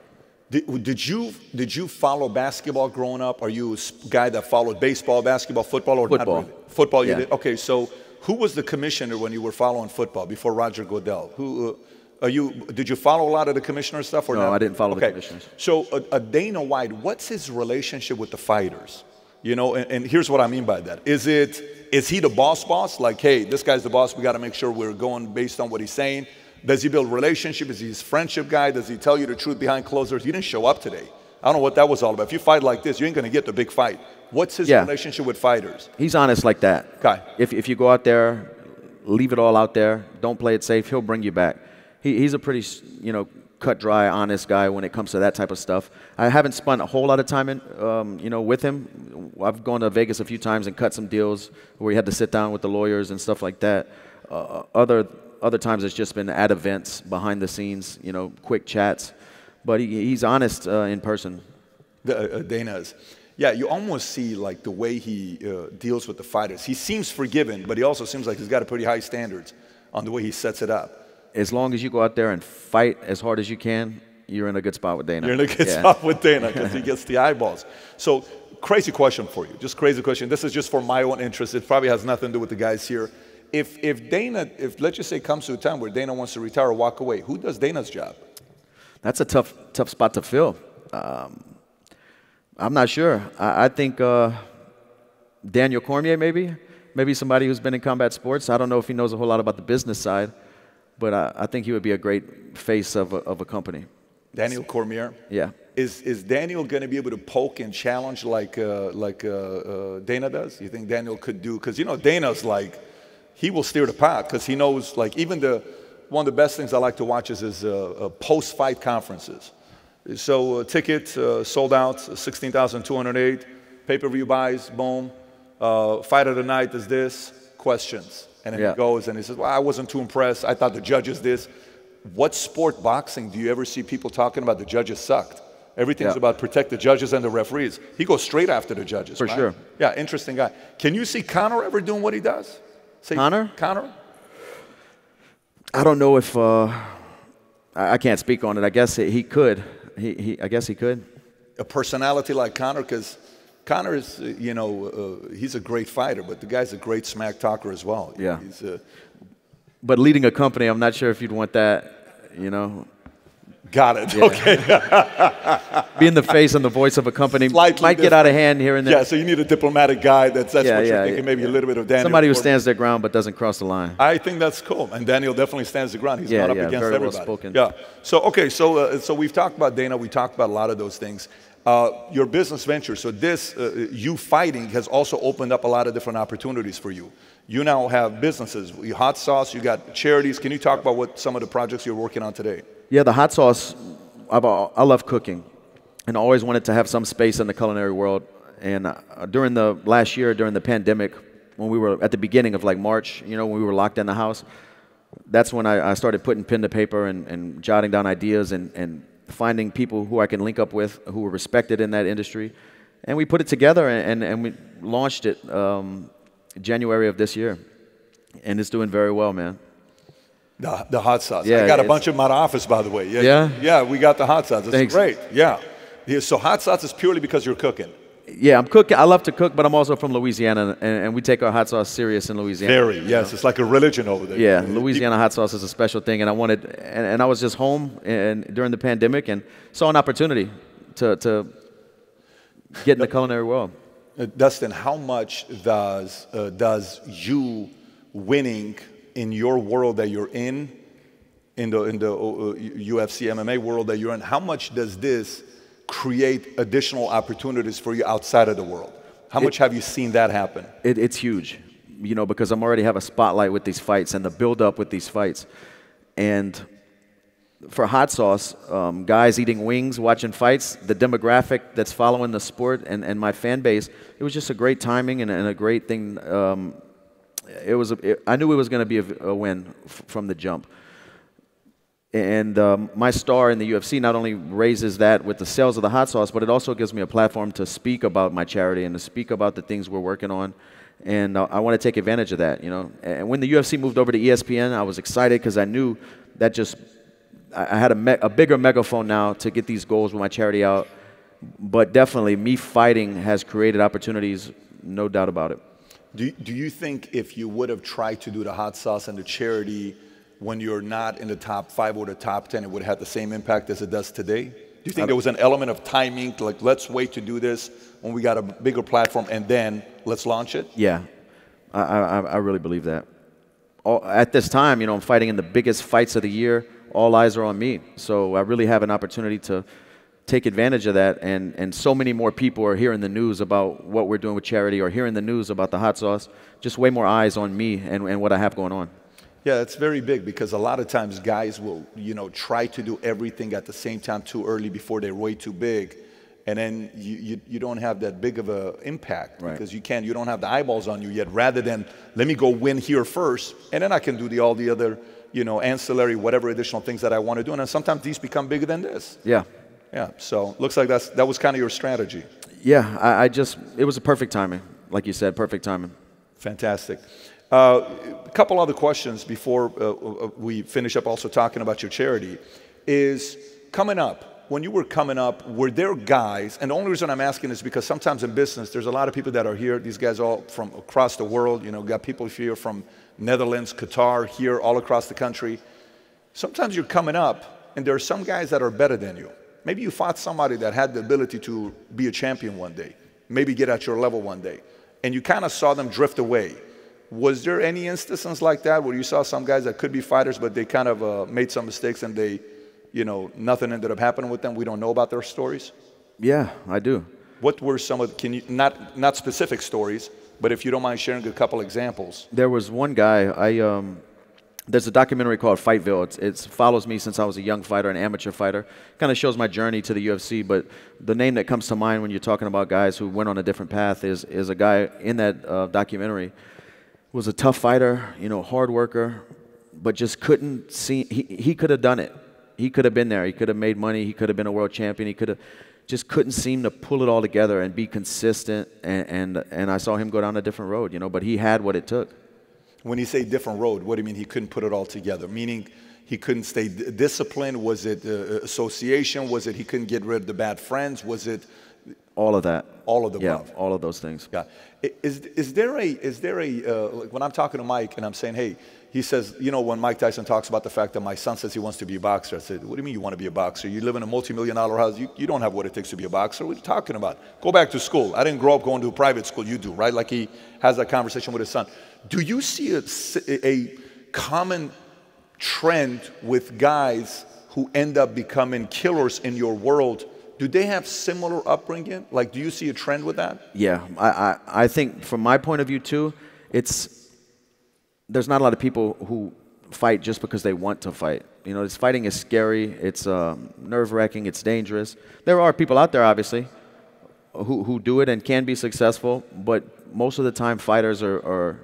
Did you follow basketball growing up? Are you a guy that followed baseball, basketball, football, or football? Not really? Football, you yeah. did? Okay, so who was the commissioner when you were following football before Roger Goodell? Who are you? Did you follow a lot of the commissioner stuff or no? No, I didn't follow okay. the commissioners. So Dana White, what's his relationship with the fighters? You know, and here's what I mean by that. Is he the boss? Like, hey, this guy's the boss. We got to make sure we're going based on what he's saying. Does he build relationship? Is he his friendship guy? Does he tell you the truth behind closed doors? You didn't show up today. I don't know what that was all about. If you fight like this, you ain't going to get the big fight. What's his yeah. relationship with fighters? He's honest like that. Okay. If you go out there, leave it all out there, don't play it safe, he'll bring you back. He's a pretty, you know, cut-dry, honest guy when it comes to that type of stuff. I haven't spent a whole lot of time in, you know, with him. I've gone to Vegas a few times and cut some deals where we had to sit down with the lawyers and stuff like that. Other times it's just been at events, behind the scenes, you know, quick chats. But he's honest in person. Dana's. Yeah, you almost see like the way he deals with the fighters. He seems forgiving, but he also seems like he's got a pretty high standards on the way he sets it up. As long as you go out there and fight as hard as you can, you're in a good spot with Dana. You're in a good yeah. spot with Dana because he gets the eyeballs. So crazy question for you, just crazy question. This is just for my own interest. It probably has nothing to do with the guys here. If Dana, if let's just say comes to a time where Dana wants to retire or walk away, who does Dana's job? That's a tough spot to fill. I'm not sure. I think Daniel Cormier maybe somebody who's been in combat sports. I don't know if he knows a whole lot about the business side, but I think he would be a great face of a company. Daniel Cormier? Yeah. Is Daniel going to be able to poke and challenge like Dana does? You think Daniel could do? Because, you know, Dana's like, he will steer the pot because he knows, like, even one of the best things I like to watch is his post-fight conferences. So tickets sold out, 16,208. Pay-per-view buys, boom. Fight of the night is this, questions. And then yeah. he goes and he says, well, I wasn't too impressed. I thought the judges this. What sport boxing do you ever see people talking about the judges sucked? Everything's yeah. about protect the judges and the referees. He goes straight after the judges. For right? sure. Yeah, interesting guy. Can you see Conor ever doing what he does? Say, Conor? Conor? I don't know if I can't speak on it. I guess he could. I guess he could. A personality like Conor, because Conor is, you know, he's a great fighter, but the guy's a great smack talker as well. Yeah. But leading a company, I'm not sure if you'd want that, you know. Got it. Yeah. Okay. Being the face and the voice of a company might get out of hand here and there. Yeah, so you need a diplomatic guy. That's what you're thinking, maybe a little bit of Daniel. Somebody who stands their ground but doesn't cross the line. I think that's cool. And Daniel definitely stands the ground. He's not up against everybody. Well spoken. Yeah. So, okay, so, so we've talked about Dana. We talked about a lot of those things. Your business venture, so this, you fighting has also opened up a lot of different opportunities for you. You now have businesses, hot sauce, you got charities. Can you talk about what some of the projects you're working on today? Yeah, the hot sauce, I love cooking and always wanted to have some space in the culinary world. And during the last year, during the pandemic, when we were at the beginning of like March, you know, when we were locked in the house, that's when I started putting pen to paper and jotting down ideas and finding people who I can link up with who were respected in that industry. And we put it together and we launched it January of this year. And it's doing very well, man. The hot sauce. Yeah, I got a bunch of them out of office, by the way. Yeah, yeah? Yeah, we got the hot sauce. It's great. Yeah. So hot sauce is purely because you're cooking. Yeah, I'm cooking. I love to cook, but I'm also from Louisiana, and we take our hot sauce serious in Louisiana. Very, yes. Know? It's like a religion over there. Yeah, Louisiana hot sauce is a special thing, and I wanted, and I was just home and during the pandemic and saw an opportunity to get in the culinary world. Dustin, how much does you winning in your world that you're in the UFC MMA world that you're in, how much does this create additional opportunities for you outside of the world? How much have you seen that happen? It's huge, you know, because I'm already have a spotlight with these fights and the build-up with these fights. And for hot sauce, guys eating wings, watching fights, the demographic that's following the sport and my fan base, it was just a great timing and a great thing. I knew it was going to be a win from the jump. And my star in the UFC not only raises that with the sales of the hot sauce, but it also gives me a platform to speak about my charity and to speak about the things we're working on. And I want to take advantage of that, you know. And when the UFC moved over to ESPN, I was excited because I knew that just I had a bigger megaphone now to get these goals with my charity out. But definitely me fighting has created opportunities, no doubt about it. Do you think if you would have tried to do the hot sauce and the charity when you're not in the top 5 or the top 10, it would have the same impact as it does today? Do you think there was an element of timing, like let's wait to do this when we got a bigger platform and then let's launch it? Yeah, I really believe that. At this time, you know, I'm fighting in the biggest fights of the year. All eyes are on me. So I really have an opportunity to take advantage of that, and so many more people are hearing the news about what we're doing with charity or hearing the news about the hot sauce. Just way more eyes on me and what I have going on. Yeah, that's very big because a lot of times guys will, you know, try to do everything at the same time too early before they're way too big, and then you don't have that big of an impact because you don't have the eyeballs on you yet. Rather than let me go win here first, and then I can do all the other, you know, ancillary whatever additional things that I want to do. And then sometimes these become bigger than this. Yeah, yeah. So looks like that was kind of your strategy. Yeah, I just it was a perfect timing, like you said, perfect timing. Fantastic. A couple other questions before we finish up also talking about your charity is coming up. When you were coming up, were there guys, and the only reason I'm asking is because sometimes in business, there's a lot of people that are here. These guys all from across the world, you know, got people here from Netherlands, Qatar, here, all across the country. Sometimes you're coming up and there are some guys that are better than you. Maybe you fought somebody that had the ability to be a champion one day, maybe get at your level one day, and you kind of saw them drift away. Was there any instances like that where you saw some guys that could be fighters, but they kind of made some mistakes and they, you know, nothing ended up happening with them? We don't know about their stories? Yeah, I do. What were some of, can you, not specific stories, but if you don't mind sharing a couple examples. There was one guy, there's a documentary called Fightville. It follows me since I was a young fighter, an amateur fighter. Kind of shows my journey to the UFC, but the name that comes to mind when you're talking about guys who went on a different path is a guy in that documentary. Was a tough fighter, you know, hard worker, but just couldn't see, he could have done it. He could have been there. He could have made money. He could have been a world champion. He could have, just couldn't seem to pull it all together and be consistent. And I saw him go down a different road, you know, but he had what it took. When you say different road, what do you mean he couldn't put it all together? Meaning he couldn't stay disciplined? Was it association? Was it he couldn't get rid of the bad friends? Was it? All of that. All of the above. Yeah, all of those things. Yeah. Is there a, like when I'm talking to Mike and I'm saying, hey, He says, you know, when Mike Tyson talks about the fact that my son says he wants to be a boxer, I said, what do you mean you want to be a boxer? You live in a multi-million-dollar house. You don't have what it takes to be a boxer. What are you talking about? Go back to school. I didn't grow up going to a private school. You do, right? Like he has that conversation with his son. Do you see a common trend with guys who end up becoming killers in your world? Do they have similar upbringing? Like, do you see a trend with that? Yeah, I think from my point of view too, there's not a lot of people who fight just because they want to fight. You know, fighting is scary. It's nerve-wracking. It's dangerous. There are people out there, obviously, who do it and can be successful, but most of the time fighters are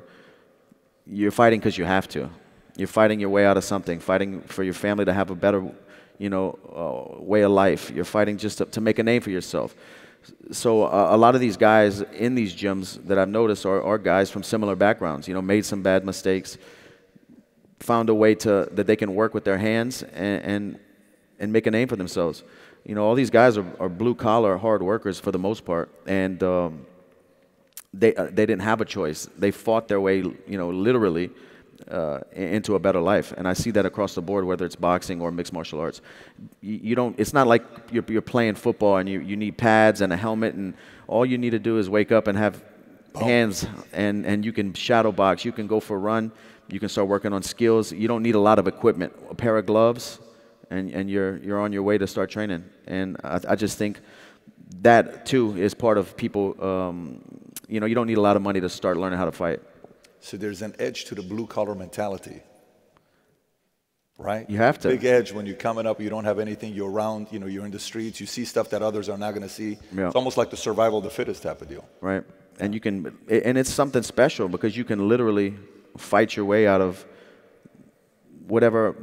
you're fighting because you have to. You're fighting your way out of something, fighting for your family to have a better, you know, way of life. You're fighting just to make a name for yourself. So a lot of these guys in these gyms that I've noticed are guys from similar backgrounds, you know, made some bad mistakes, found a way to, that they can work with their hands and make a name for themselves. You know, all these guys are blue-collar hard workers for the most part, and they didn't have a choice. They fought their way, you know, literally into a better life. And I see that across the board, whether it's boxing or mixed martial arts. You don't, it's not like you're playing football and you need pads and a helmet, and all you need to do is wake up and have hands, and you can shadow box, you can go for a run, you can start working on skills. You don't need a lot of equipment, a pair of gloves, and you're on your way to start training. And I just think that too is part of people, you know, you don't need a lot of money to start learning how to fight. So there's an edge to the blue-collar mentality, right? You have to. Big edge when you're coming up, you don't have anything, you're around, you know, you're in the streets, you see stuff that others are not going to see. Yeah. It's almost like the survival of the fittest type of deal. Right. And you can, and it's something special because you can literally fight your way out of whatever,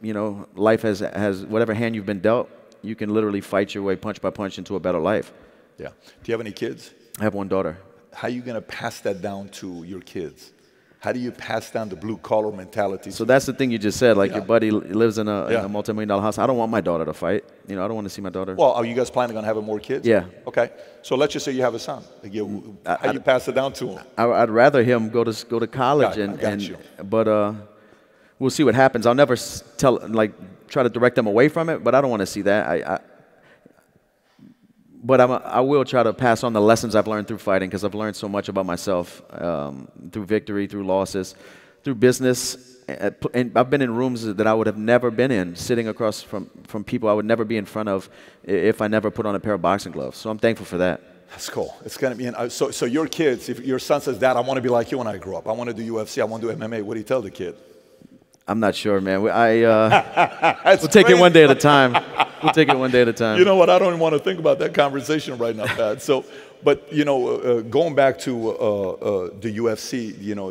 you know, life has whatever hand you've been dealt, you can literally fight your way punch by punch into a better life. Yeah. Do you have any kids? I have one daughter. How are you going to pass that down to your kids? How do you pass down the blue-collar mentality? So that's the thing you just said, like your buddy lives in a multi-million-dollar house. I don't want my daughter to fight. You know, I don't want to see my daughter. Well, are you guys planning on having more kids? Yeah. Okay. So let's just say you have a son. Like how do you pass it down to him? I'd rather him go to college. But we'll see what happens. I'll never try to direct them away from it, but I don't want to see that. But I will try to pass on the lessons I've learned through fighting, because I've learned so much about myself through victory, through losses, through business. And I've been in rooms that I would have never been in, sitting across from people I would never be in front of if I never put on a pair of boxing gloves. So I'm thankful for that. That's cool. It's going to be so your kids, if your son says, Dad, I want to be like you when I grow up. I want to do UFC. I want to do MMA. What do you tell the kid? I'm not sure, man. We'll take it one day at a time. We'll take it one day at a time. You know what? I don't even want to think about that conversation right now, Pat. So, but, you know, going back to the UFC, you know,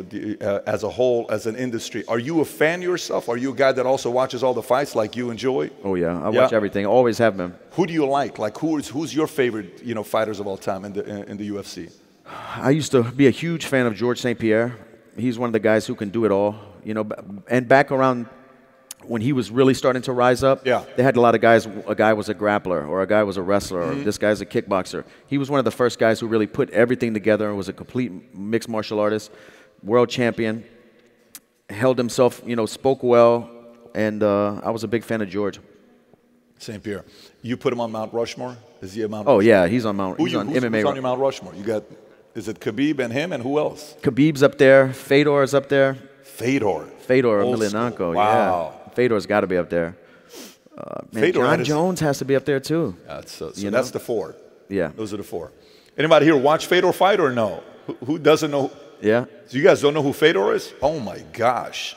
as a whole, as an industry, are you a fan yourself? Are you a guy that also watches all the fights like you enjoy? Oh, yeah. I watch everything. Always have been. Who do you like? Like, who's your favorite, you know, fighters of all time in the UFC? I used to be a huge fan of Georges St. Pierre. He's one of the guys who can do it all. You know, and back around when he was really starting to rise up, they had a lot of guys. A guy was a grappler, or a guy was a wrestler, or this guy's a kickboxer. He was one of the first guys who really put everything together and was a complete mixed martial artist, world champion, held himself, you know, spoke well, and I was a big fan of George St. Pierre. You put him on Mount Rushmore? Is he on Mount Rushmore? Oh, yeah, he's on Mount Rushmore. Who's on your Mount Rushmore? You got, is it Khabib and him, and who else? Khabib's up there. Fedor's up there. Fedor Emelianenko, yeah. Fedor's got to be up there. Man, John Jones has to be up there too. So that's the four. Yeah. Those are the four. Anybody here watch Fedor fight or no? Who doesn't know? Yeah. So you guys don't know who Fedor is? Oh my gosh.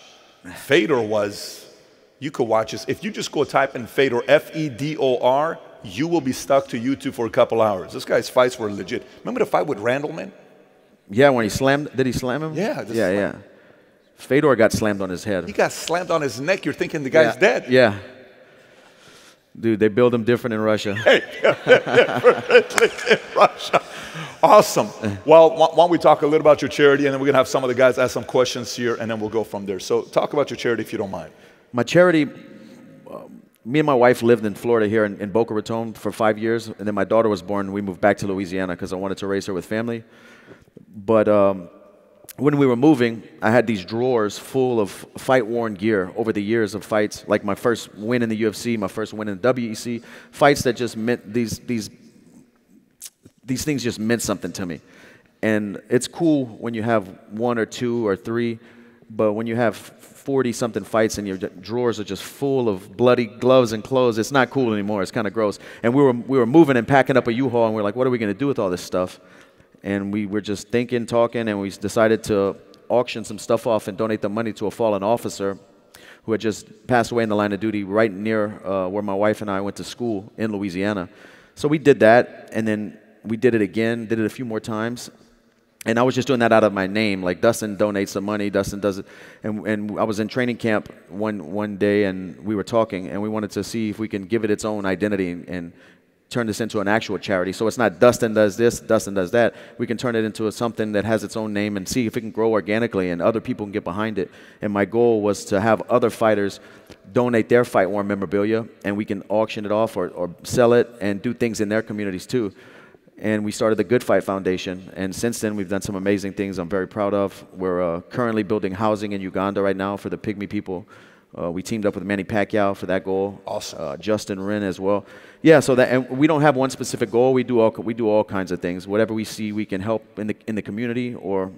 Fedor was, you could watch this. If you just go type in Fedor, F-E-D-O-R, you will be stuck to YouTube for a couple hours. This guy's fights were legit. Remember the fight with Randleman? Yeah, when he slammed, did he slam him? Yeah. Yeah. Fedor got slammed on his head. He got slammed on his neck. You're thinking the guy's dead. Yeah. Dude, they build him different in Russia. Hey, in Russia. Awesome. Well, why don't we talk a little about your charity, and then we're going to have some of the guys ask some questions here, and then we'll go from there. So talk about your charity if you don't mind. My charity, me and my wife lived in Florida here in Boca Raton for 5 years, and then my daughter was born, and we moved back to Louisiana because I wanted to raise her with family. But when we were moving, I had these drawers full of fight-worn gear over the years of fights, like my first win in the UFC, my first win in the WEC, fights that just meant these things just meant something to me. And it's cool when you have one or two or three, but when you have 40-something fights and your drawers are just full of bloody gloves and clothes, it's not cool anymore. It's kind of gross. And we were moving and packing up a U-Haul, and we're like, what are we going to do with all this stuff? And we were just thinking, talking, and we decided to auction some stuff off and donate the money to a fallen officer who had just passed away in the line of duty right near where my wife and I went to school in Louisiana. So we did that, and then we did it again, did it a few more times. And I was just doing that out of my name. Like, Dustin donates some money, Dustin does it. And I was in training camp one day, and we were talking, and we wanted to see if we can give it its own identity and turn this into an actual charity. So it's not Dustin does this, Dustin does that. We can turn it into something that has its own name and see if it can grow organically and other people can get behind it. And my goal was to have other fighters donate their fight-worn memorabilia, and we can auction it off or sell it and do things in their communities too. And we started the Good Fight Foundation, and since then we've done some amazing things I'm very proud of. We're currently building housing in Uganda right now for the Pygmy people. We teamed up with Manny Pacquiao for that goal. Awesome. Justin Ren as well. Yeah, so that, and we don't have one specific goal. We do all kinds of things. Whatever we see we can help in the community or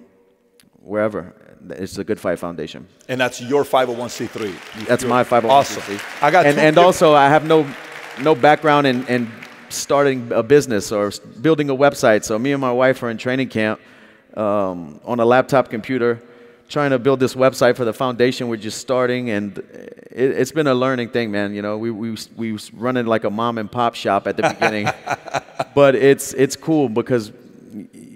wherever. It's the Good Fight Foundation. And that's your 501c3. That's my 501c3. Awesome. I got and also I have no background in starting a business or building a website. So me and my wife are in training camp on a laptop computer trying to build this website for the foundation. We're just starting, and it's been a learning thing, man. You know, we was running like a mom and pop shop at the beginning, but it's cool because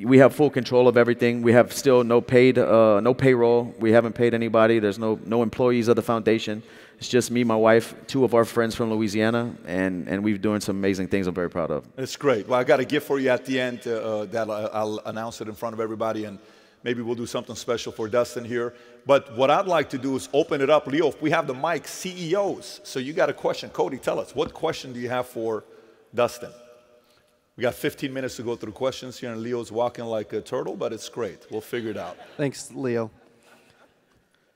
we have full control of everything. We have still no payroll. We haven't paid anybody. There's no employees of the foundation. It's just me, my wife, two of our friends from Louisiana, and we've doing some amazing things I'm very proud of. It's great. Well, I got a gift for you at the end that I'll announce it in front of everybody, and maybe we'll do something special for Dustin here. But what I'd like to do is open it up. Leo, if we have the mic, CEOs. So you got a question. Cody, tell us, what question do you have for Dustin? We got 15 minutes to go through questions here, and Leo's walking like a turtle, but it's great. We'll figure it out. Thanks, Leo.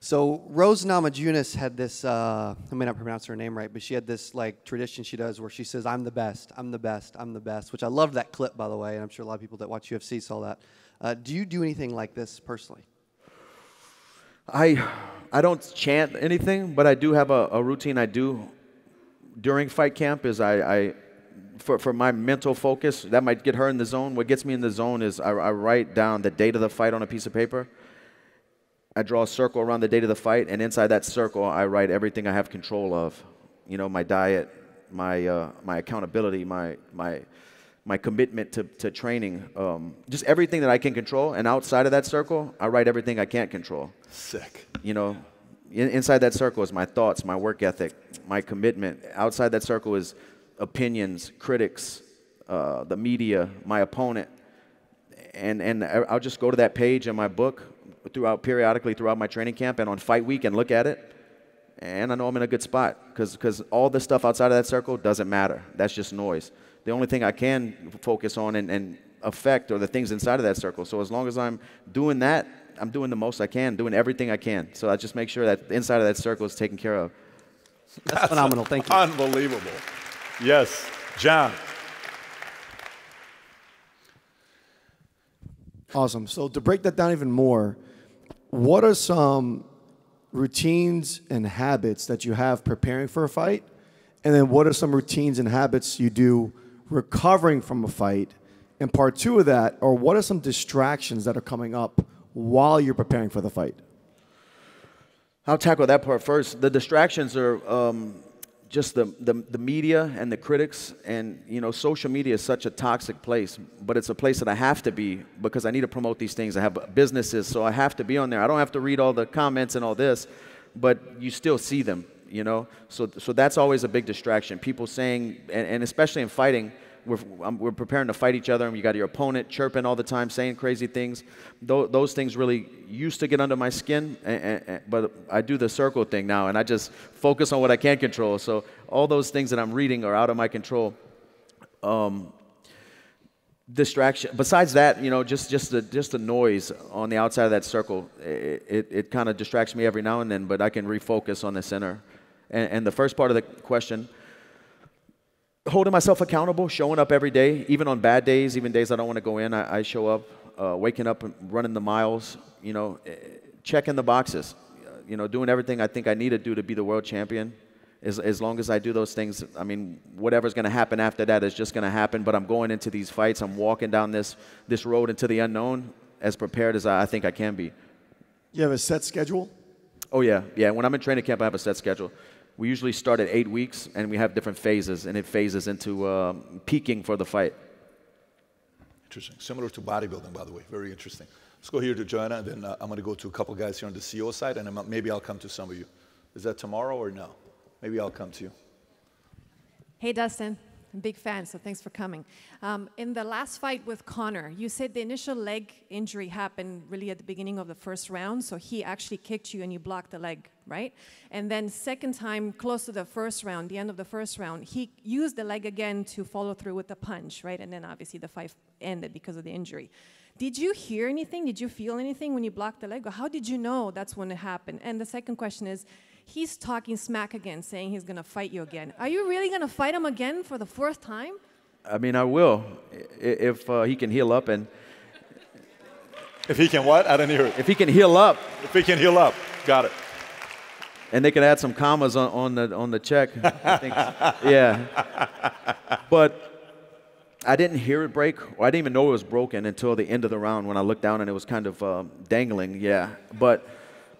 So Rose Namajunas had this, I may not pronounce her name right, but she had this like tradition she does where she says, I'm the best, I'm the best, I'm the best, which I loved that clip, by the way, and I'm sure a lot of people that watch UFC saw that. Do you do anything like this personally? I don't chant anything, but I do have a routine I do during fight camp is for my mental focus, that might get her in the zone. What gets me in the zone is I write down the date of the fight on a piece of paper. I draw a circle around the date of the fight, and inside that circle, I write everything I have control of. You know, my diet, my accountability, my commitment to training, just everything that I can control. And outside of that circle, I write everything I can't control. Sick. You know, inside that circle is my thoughts, my work ethic, my commitment. Outside that circle is opinions, critics, the media, my opponent. And I'll just go to that page in my book periodically throughout my training camp and on fight week and look at it, and I know I'm in a good spot because all the stuff outside of that circle doesn't matter. That's just noise. The only thing I can focus on and affect are the things inside of that circle. So as long as I'm doing that, I'm doing the most I can, doing everything I can. So I just make sure that inside of that circle is taken care of. That's phenomenal. Thank you. Unbelievable. Yes. John. Awesome. So to break that down even more, what are some routines and habits that you have preparing for a fight? And then what are some routines and habits you do recovering from a fight? And part two of that, or what are some distractions that are coming up while you're preparing for the fight? I'll tackle that part first. The distractions are just the media and the critics, and you know, social media is such a toxic place, but it's a place that I have to be because I need to promote these things. I have businesses, so I have to be on there. I don't have to read all the comments and all this, but you still see them, you know? So that's always a big distraction. People saying, and especially in fighting, we're preparing to fight each other, and you got your opponent chirping all the time, saying crazy things. Those things really used to get under my skin, but I do the circle thing now, and I just focus on what I can control. So all those things that I'm reading are out of my control. distraction. Besides that, you know, just the noise on the outside of that circle, it kind of distracts me every now and then, but I can refocus on the center. And the first part of the question, holding myself accountable, showing up every day, even on bad days, even days I don't want to go in, I show up, waking up and running the miles, you know, checking the boxes, you know, doing everything I think I need to do to be the world champion. As long as I do those things, I mean, whatever's going to happen after that is just going to happen, but I'm going into these fights, I'm walking down this road into the unknown as prepared as I think I can be. You have a set schedule? Oh, yeah. Yeah, when I'm in training camp, I have a set schedule. We usually start at 8 weeks, and we have different phases, and it phases into peaking for the fight. Interesting. Similar to bodybuilding, by the way. Very interesting. Let's go here to Joanna, and then I'm going to go to a couple guys here on the CO side, and maybe I'll come to some of you. Is that tomorrow or no? Maybe I'll come to you. Hey, Dustin. I'm a big fan, so thanks for coming. In the last fight with Conor, you said the initial leg injury happened really at the beginning of the first round, so he actually kicked you and you blocked the leg, right? And then second time, close to the first round, the end of the first round, he used the leg again to follow through with the punch, right? And then obviously the fight ended because of the injury. Did you hear anything? Did you feel anything when you blocked the leg? Or how did you know that's when it happened? And the second question is, he's talking smack again, saying he's going to fight you again. Are you really going to fight him again for the fourth time? I mean, I will, if he can heal up and... If he can what? I didn't hear it. If he can heal up. If he can heal up. Got it. And they could add some commas on the check. I think, yeah. But I didn't hear it break. Or I didn't even know it was broken until the end of the round when I looked down and it was kind of dangling, yeah. But...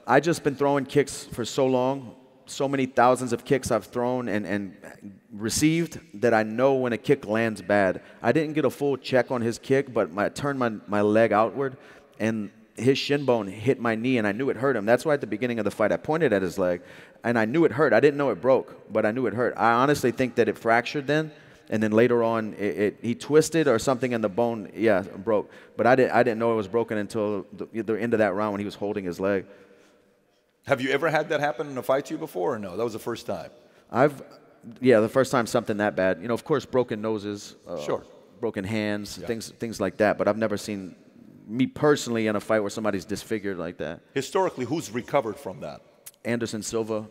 I've just been throwing kicks for so long, so many thousands of kicks I've thrown and received that I know when a kick lands bad. I didn't get a full check on his kick, but I turned my leg outward, and his shin bone hit my knee, and I knew it hurt him. That's why at the beginning of the fight I pointed at his leg, and I knew it hurt. I didn't know it broke, but I knew it hurt. I honestly think that it fractured then, and then later on he twisted or something, and the bone, yeah, broke. But I didn't know it was broken until the end of that round when he was holding his leg. Have you ever had that happen in a fight to you before, or no? That was the first time. Yeah, the first time something that bad. You know, of course, broken noses, sure, broken hands, yeah, things like that. But I've never seen me personally in a fight where somebody's disfigured like that. Historically, who's recovered from that? Anderson Silva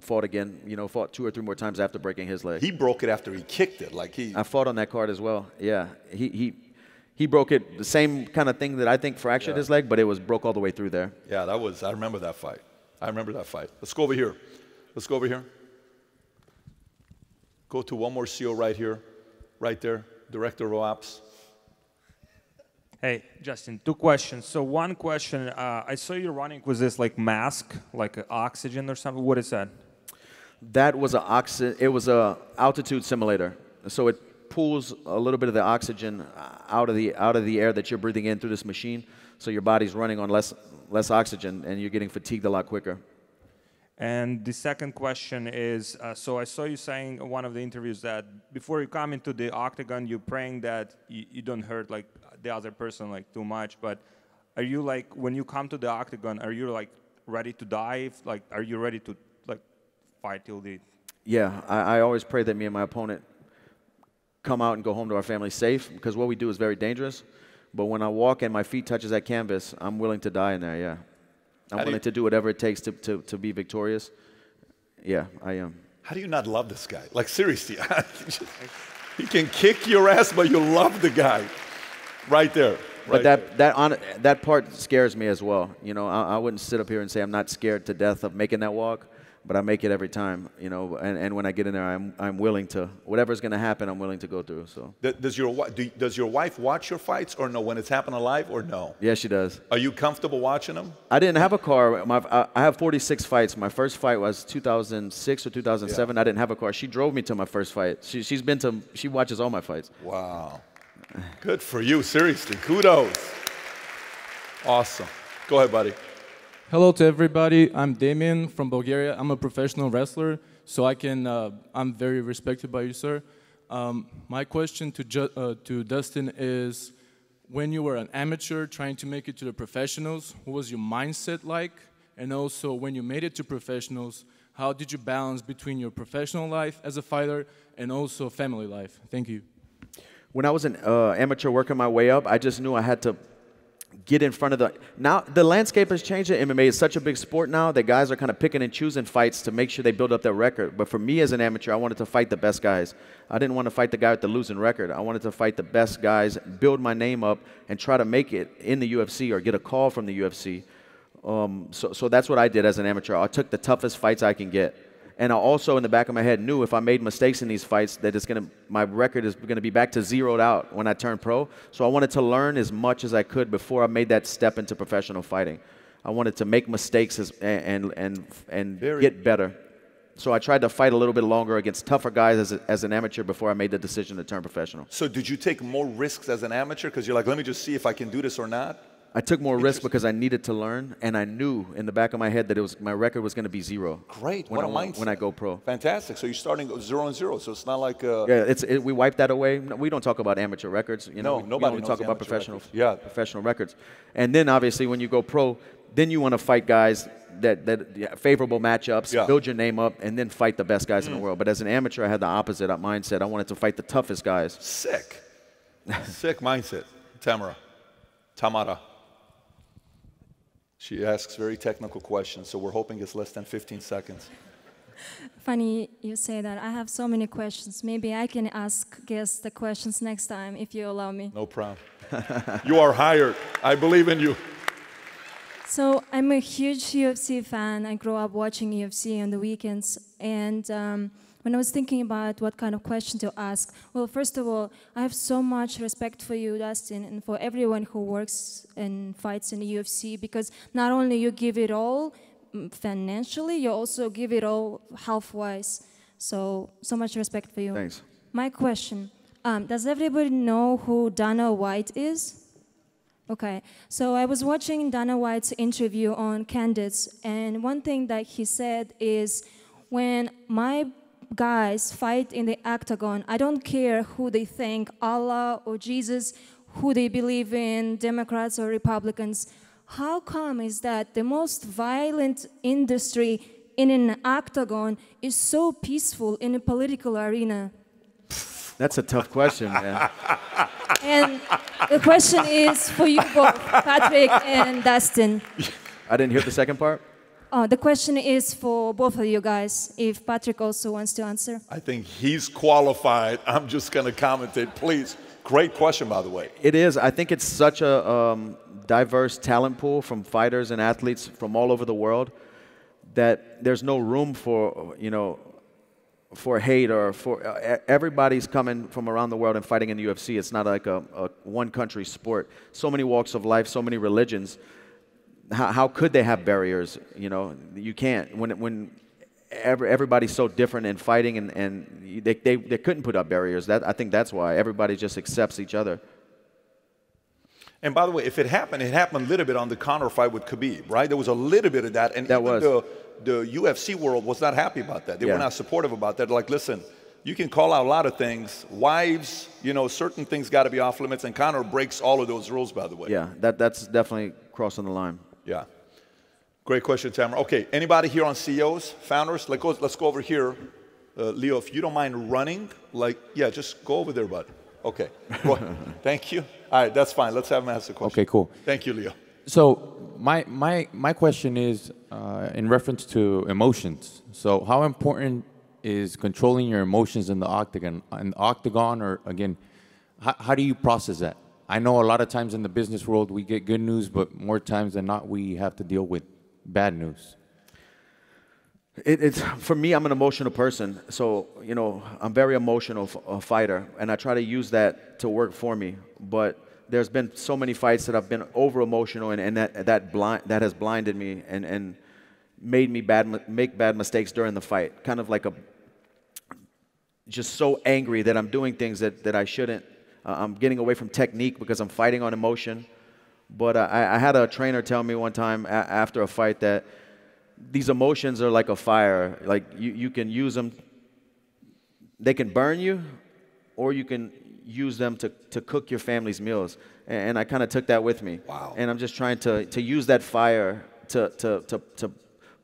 fought again. You know, fought 2 or 3 more times after breaking his leg. He broke it after he kicked it, like he. I fought on that card as well. Yeah, He broke it, the same kind of thing that I think fractured, yeah, his leg, but it was broke all the way through there. Yeah, that was, I remember that fight. I remember that fight. Let's go over here. Let's go over here. Go to one more CO right here, right there, Director of Ops. Hey, Justin, 2 questions. So one question, I saw you running with this like mask, like oxygen or something. What is that? That was an altitude simulator. So it pulls a little bit of the oxygen out of the air that you're breathing in through this machine, so your body's running on less oxygen and you're getting fatigued a lot quicker. And the second question is, so I saw you saying in one of the interviews that before you come into the octagon, you're praying that you don't hurt like the other person like too much. But are you like, when you come to the octagon, are you like ready to die? Like, are you ready to like fight till the? Yeah, I always pray that me and my opponent come out and go home to our family safe, because what we do is very dangerous. But when I walk and my feet touches that canvas, I'm willing to die in there, yeah. I'm willing to do whatever it takes to be victorious. Yeah, I am. How do you not love this guy? Like, seriously, he can kick your ass, but you love the guy. Right there. Right, but that part scares me as well. You know, I wouldn't sit up here and say I'm not scared to death of making that walk. But I make it every time, you know, and when I get in there, I'm willing to, whatever's going to happen, I'm willing to go through, so. Does your wife watch your fights, or no, when it's happening live, or no? Yeah, she does. Are you comfortable watching them? I didn't have a car. I have 46 fights. My first fight was 2006 or 2007. Yeah. I didn't have a car. She drove me to my first fight. She watches all my fights. Wow. Good for you, seriously. Kudos. Awesome. Go ahead, buddy. Hello to everybody. I'm Damien from Bulgaria. I'm a professional wrestler, so I'm very respected by you, sir. My question to Dustin is, when you were an amateur trying to make it to the professionals, what was your mindset like? And also, when you made it to professionals, how did you balance between your professional life as a fighter and also family life? Thank you. When I was an amateur working my way up, I just knew I had to get in front of the... Now, the landscape has changed. MMA is such a big sport now that guys are kind of picking and choosing fights to make sure they build up their record. But for me as an amateur, I wanted to fight the best guys. I didn't want to fight the guy with the losing record. I wanted to fight the best guys, build my name up, and try to make it in the UFC or get a call from the UFC. So that's what I did as an amateur. I took the toughest fights I can get. And I also, in the back of my head, knew if I made mistakes in these fights that it's gonna, my record is going to be back to zeroed out when I turn pro. So I wanted to learn as much as I could before I made that step into professional fighting. I wanted to make mistakes and get better. So I tried to fight a little bit longer against tougher guys as an amateur before I made the decision to turn professional. So did you take more risks as an amateur? Because you're like, let me just see if I can do this or not? I took more risks because I needed to learn, and I knew in the back of my head that it was, my record was going to be zero. Great, what a mindset. When I go pro. Fantastic. So you're starting 0-0, so it's not like a... Yeah, we wiped that away. No, we don't talk about amateur records. You know, no, nobody knows about professional records. Yeah. Professional records. And then, obviously, when you go pro, then you want to fight guys that favorable matchups, build your name up, and then fight the best guys in the world. But as an amateur, I had the opposite mindset. I wanted to fight the toughest guys. Sick. Sick mindset. Tamara. She asks very technical questions, so we're hoping it's less than 15 seconds. Funny you say that. I have so many questions. Maybe I can ask guests the questions next time, if you allow me. No problem. You are hired. I believe in you. So I'm a huge UFC fan. I grew up watching UFC on the weekends. And when I was thinking about what kind of question to ask, well, first of all, I have so much respect for you, Dustin, and for everyone who works and fights in the UFC, because not only you give it all financially, you also give it all health-wise. So much respect for you. Thanks. My question, does everybody know who Dana White is? Okay, so I was watching Dana White's interview on Candidates, and one thing that he said is, when my guys fight in the octagon, I don't care who they think, Allah or Jesus, who they believe in, Democrats or Republicans. How come is that the most violent industry in an octagon is so peaceful in a political arena? That's a tough question, man. And the question is for you both, Patrick and Dustin. I didn't hear the second part. Oh, the question is for both of you guys, if Patrick also wants to answer. I think he's qualified. I'm just going to commentate, please. Great question, by the way. It is. I think it's such a diverse talent pool from fighters and athletes from all over the world that there's no room for, you know, for hate or for... everybody's coming from around the world and fighting in the UFC. It's not like a one-country sport. So many walks of life, so many religions. How could they have barriers? You know, you can't. When everybody's so different in fighting, and they couldn't put up barriers. I think that's why everybody just accepts each other. And by the way, if it happened a little bit on the Conor fight with Khabib, right? There was a little bit of that, and even the UFC world was not happy about that. They were not supportive about that. Like, listen, you can call out a lot of things, wives, you know, certain things got to be off limits, and Conor breaks all of those rules, by the way. Yeah, that's definitely crossing the line. Yeah. Great question, Tamara. Okay, anybody here on CEOs, founders? Let's go over here. Leo, if you don't mind running, like, yeah, just go over there, bud. Okay. Thank you. All right, that's fine. Let's have him ask the question. Okay, cool. Thank you, Leo. So my question is in reference to emotions. So how important is controlling your emotions in the octagon? Or, again, how do you process that? I know a lot of times in the business world we get good news, but more times than not we have to deal with bad news. It's for me, I'm an emotional person, so you know I'm very emotional fighter, and I try to use that to work for me. But there's been so many fights that I've been over emotional, and that has blinded me and made me make bad mistakes during the fight. Kind of like just so angry that I'm doing things that I shouldn't. I'm getting away from technique because I'm fighting on emotion. But I had a trainer tell me one time after a fight that these emotions are like a fire. Like you can use them, they can burn you, or you can use them to cook your family's meals. And I kind of took that with me. Wow. And I'm just trying to use that fire to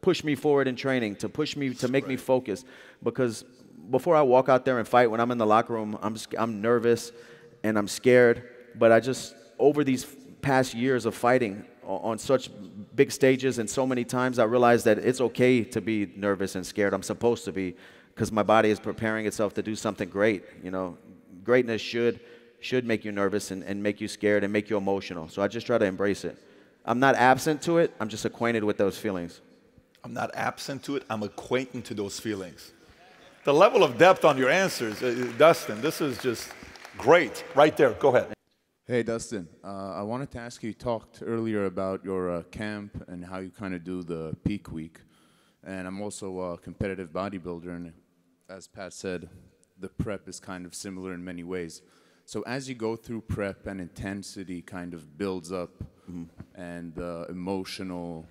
push me forward in training, to push me, to make me focus. Because before I walk out there and fight, when I'm in the locker room, I'm nervous. and I'm scared. But I just, over these past years of fighting on such big stages and so many times, I realized that it's okay to be nervous and scared. I'm supposed to be, because my body is preparing itself to do something great. You know, greatness should make you nervous and make you scared and make you emotional. So I just try to embrace it. I'm not absent to it. I'm just acquainted with those feelings. I'm not absent to it. I'm acquainted to those feelings. The level of depth on your answers, Dustin, this is just great. Right there. Go ahead. Hey, Dustin. I wanted to ask you talked earlier about your camp and how you kind of do the peak week. And I'm also a competitive bodybuilder. And as Pat said, the prep is kind of similar in many ways. So as you go through prep and intensity kind of builds up, mm-hmm. and the emotional,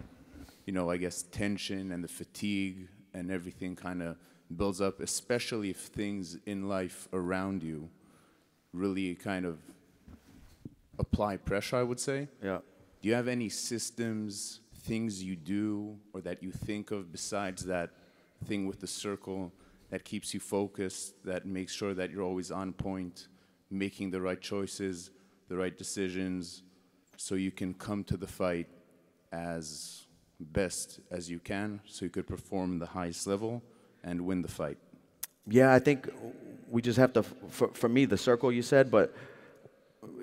you know, I guess tension and the fatigue and everything kind of builds up, especially if things in life around you really kind of apply pressure, I would say. Yeah. Do you have any systems, things you do or that you think of besides that thing with the circle that keeps you focused, that makes sure that you're always on point, making the right choices, the right decisions, so you can come to the fight as best as you can, so you could perform the highest level and win the fight? Yeah, I think we just have to, for me, the circle you said, but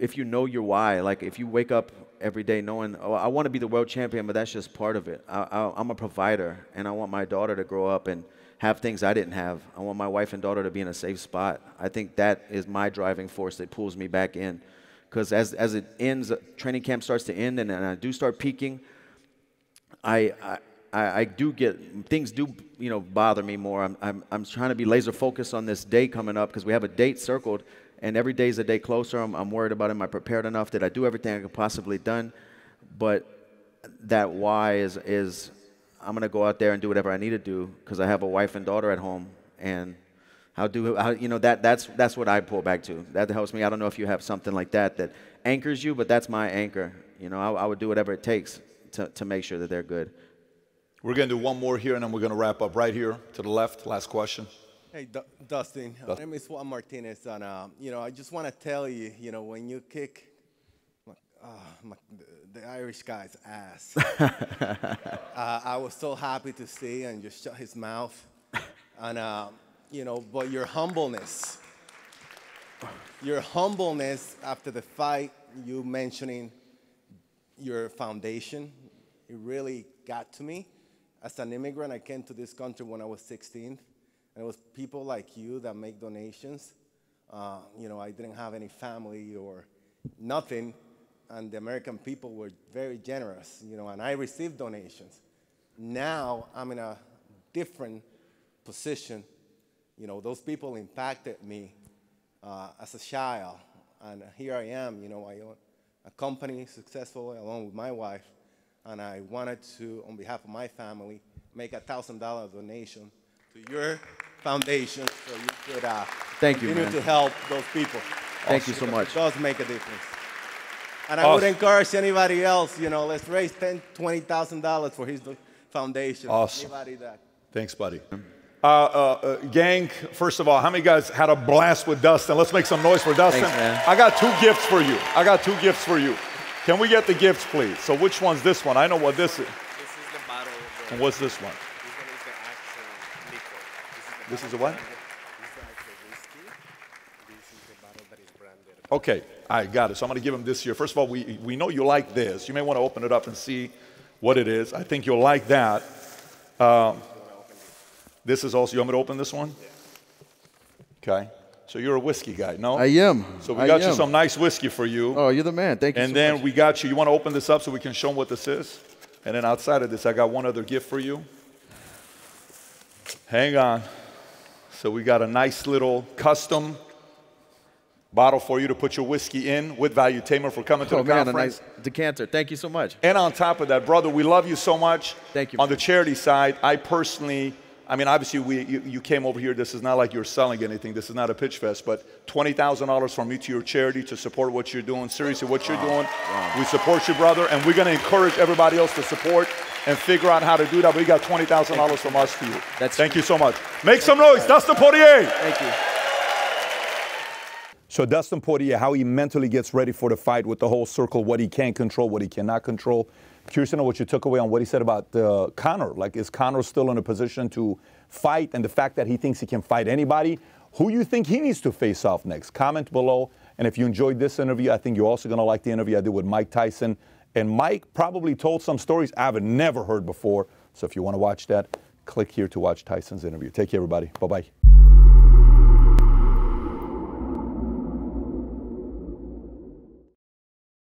if you know your why, like if you wake up every day knowing, oh, I want to be the world champion, but that's just part of it. I'm a provider, and I want my daughter to grow up and have things I didn't have. I want my wife and daughter to be in a safe spot. I think that is my driving force that pulls me back in. Because as it ends, training camp starts to end, and I do start peaking, I do get, things do, you know, bother me more. I'm trying to be laser focused on this day coming up, because we have a date circled, and every day is a day closer. I'm worried about, am I prepared enough? Did I do everything I could possibly done? But that why is I'm going to go out there and do whatever I need to do because I have a wife and daughter at home. And you know, that's what I pull back to. That helps me. I don't know if you have something like that that anchors you, but that's my anchor. You know, I would do whatever it takes to make sure that they're good. We're going to do one more here, and then we're going to wrap up right here to the left. Last question. Hey, Dustin. My name is Juan Martinez. And, you know, I just want to tell you, you know, when you kick the Irish guy's ass. I was so happy to see, and just shut his mouth. And, you know, but your humbleness after the fight, you mentioning your foundation, it really got to me. As an immigrant, I came to this country when I was 16, and it was people like you that make donations. You know, I didn't have any family or nothing. And the American people were very generous, you know, and I received donations. Now I'm in a different position. You know, those people impacted me as a child. And here I am, you know, I own a company successful along with my wife. And I wanted to, on behalf of my family, make a $1,000 donation to your foundation so you could continue to help those people. Thank you so much. It does make a difference. And I would encourage anybody else, you know, let's raise $10,000, $20,000 for his foundation. Awesome. Anybody that. Thanks, buddy. Gang, first of all, how many guys had a blast with Dustin? Let's make some noise for Dustin. Thanks, man. I got two gifts for you. Can we get the gifts, please? So which one's this one? I know what this is. This is the bottle. And what's this one? This one is the actual liquor. This is the what? This is the actual whiskey. This is the bottle that is branded. Okay. I got it. So I'm going to give him this here. First of all, we know you like this. You may want to open it up and see what it is. I think you'll like that. This is also, you want me to open this one? Yeah. Okay. So you're a whiskey guy, no? I am. So we got you some nice whiskey for you. Oh, you're the man. Thank you so much. And then we got you. You want to open this up so we can show them what this is? And then outside of this, I got one other gift for you. Hang on. So we got a nice little custom bottle for you to put your whiskey in with value. Tamer, for coming to the conference. A nice decanter. Thank you so much. And on top of that, brother, we love you so much. Thank you. On the charity side, I personally, I mean, obviously, you came over here. This is not like you're selling anything. This is not a pitch fest, but $20,000 from you to your charity to support what you're doing. Seriously, what you're doing. Wow. We support you, brother, and we're going to encourage everybody else to support and figure out how to do that. But you got $20,000 from us to you. Thank you so much. Make some noise. Dustin Poirier. Thank you. So Dustin Poirier, how he mentally gets ready for the fight with the whole circle, what he can control, what he cannot control. Curious to know what you took away on what he said about Conor. Like, is Conor still in a position to fight, and the fact that he thinks he can fight anybody? Who you think he needs to face off next? Comment below. And if you enjoyed this interview, I think you're also going to like the interview I did with Mike Tyson. And Mike probably told some stories I've never heard before. So if you want to watch that, click here to watch Tyson's interview. Take care, everybody. Bye-bye.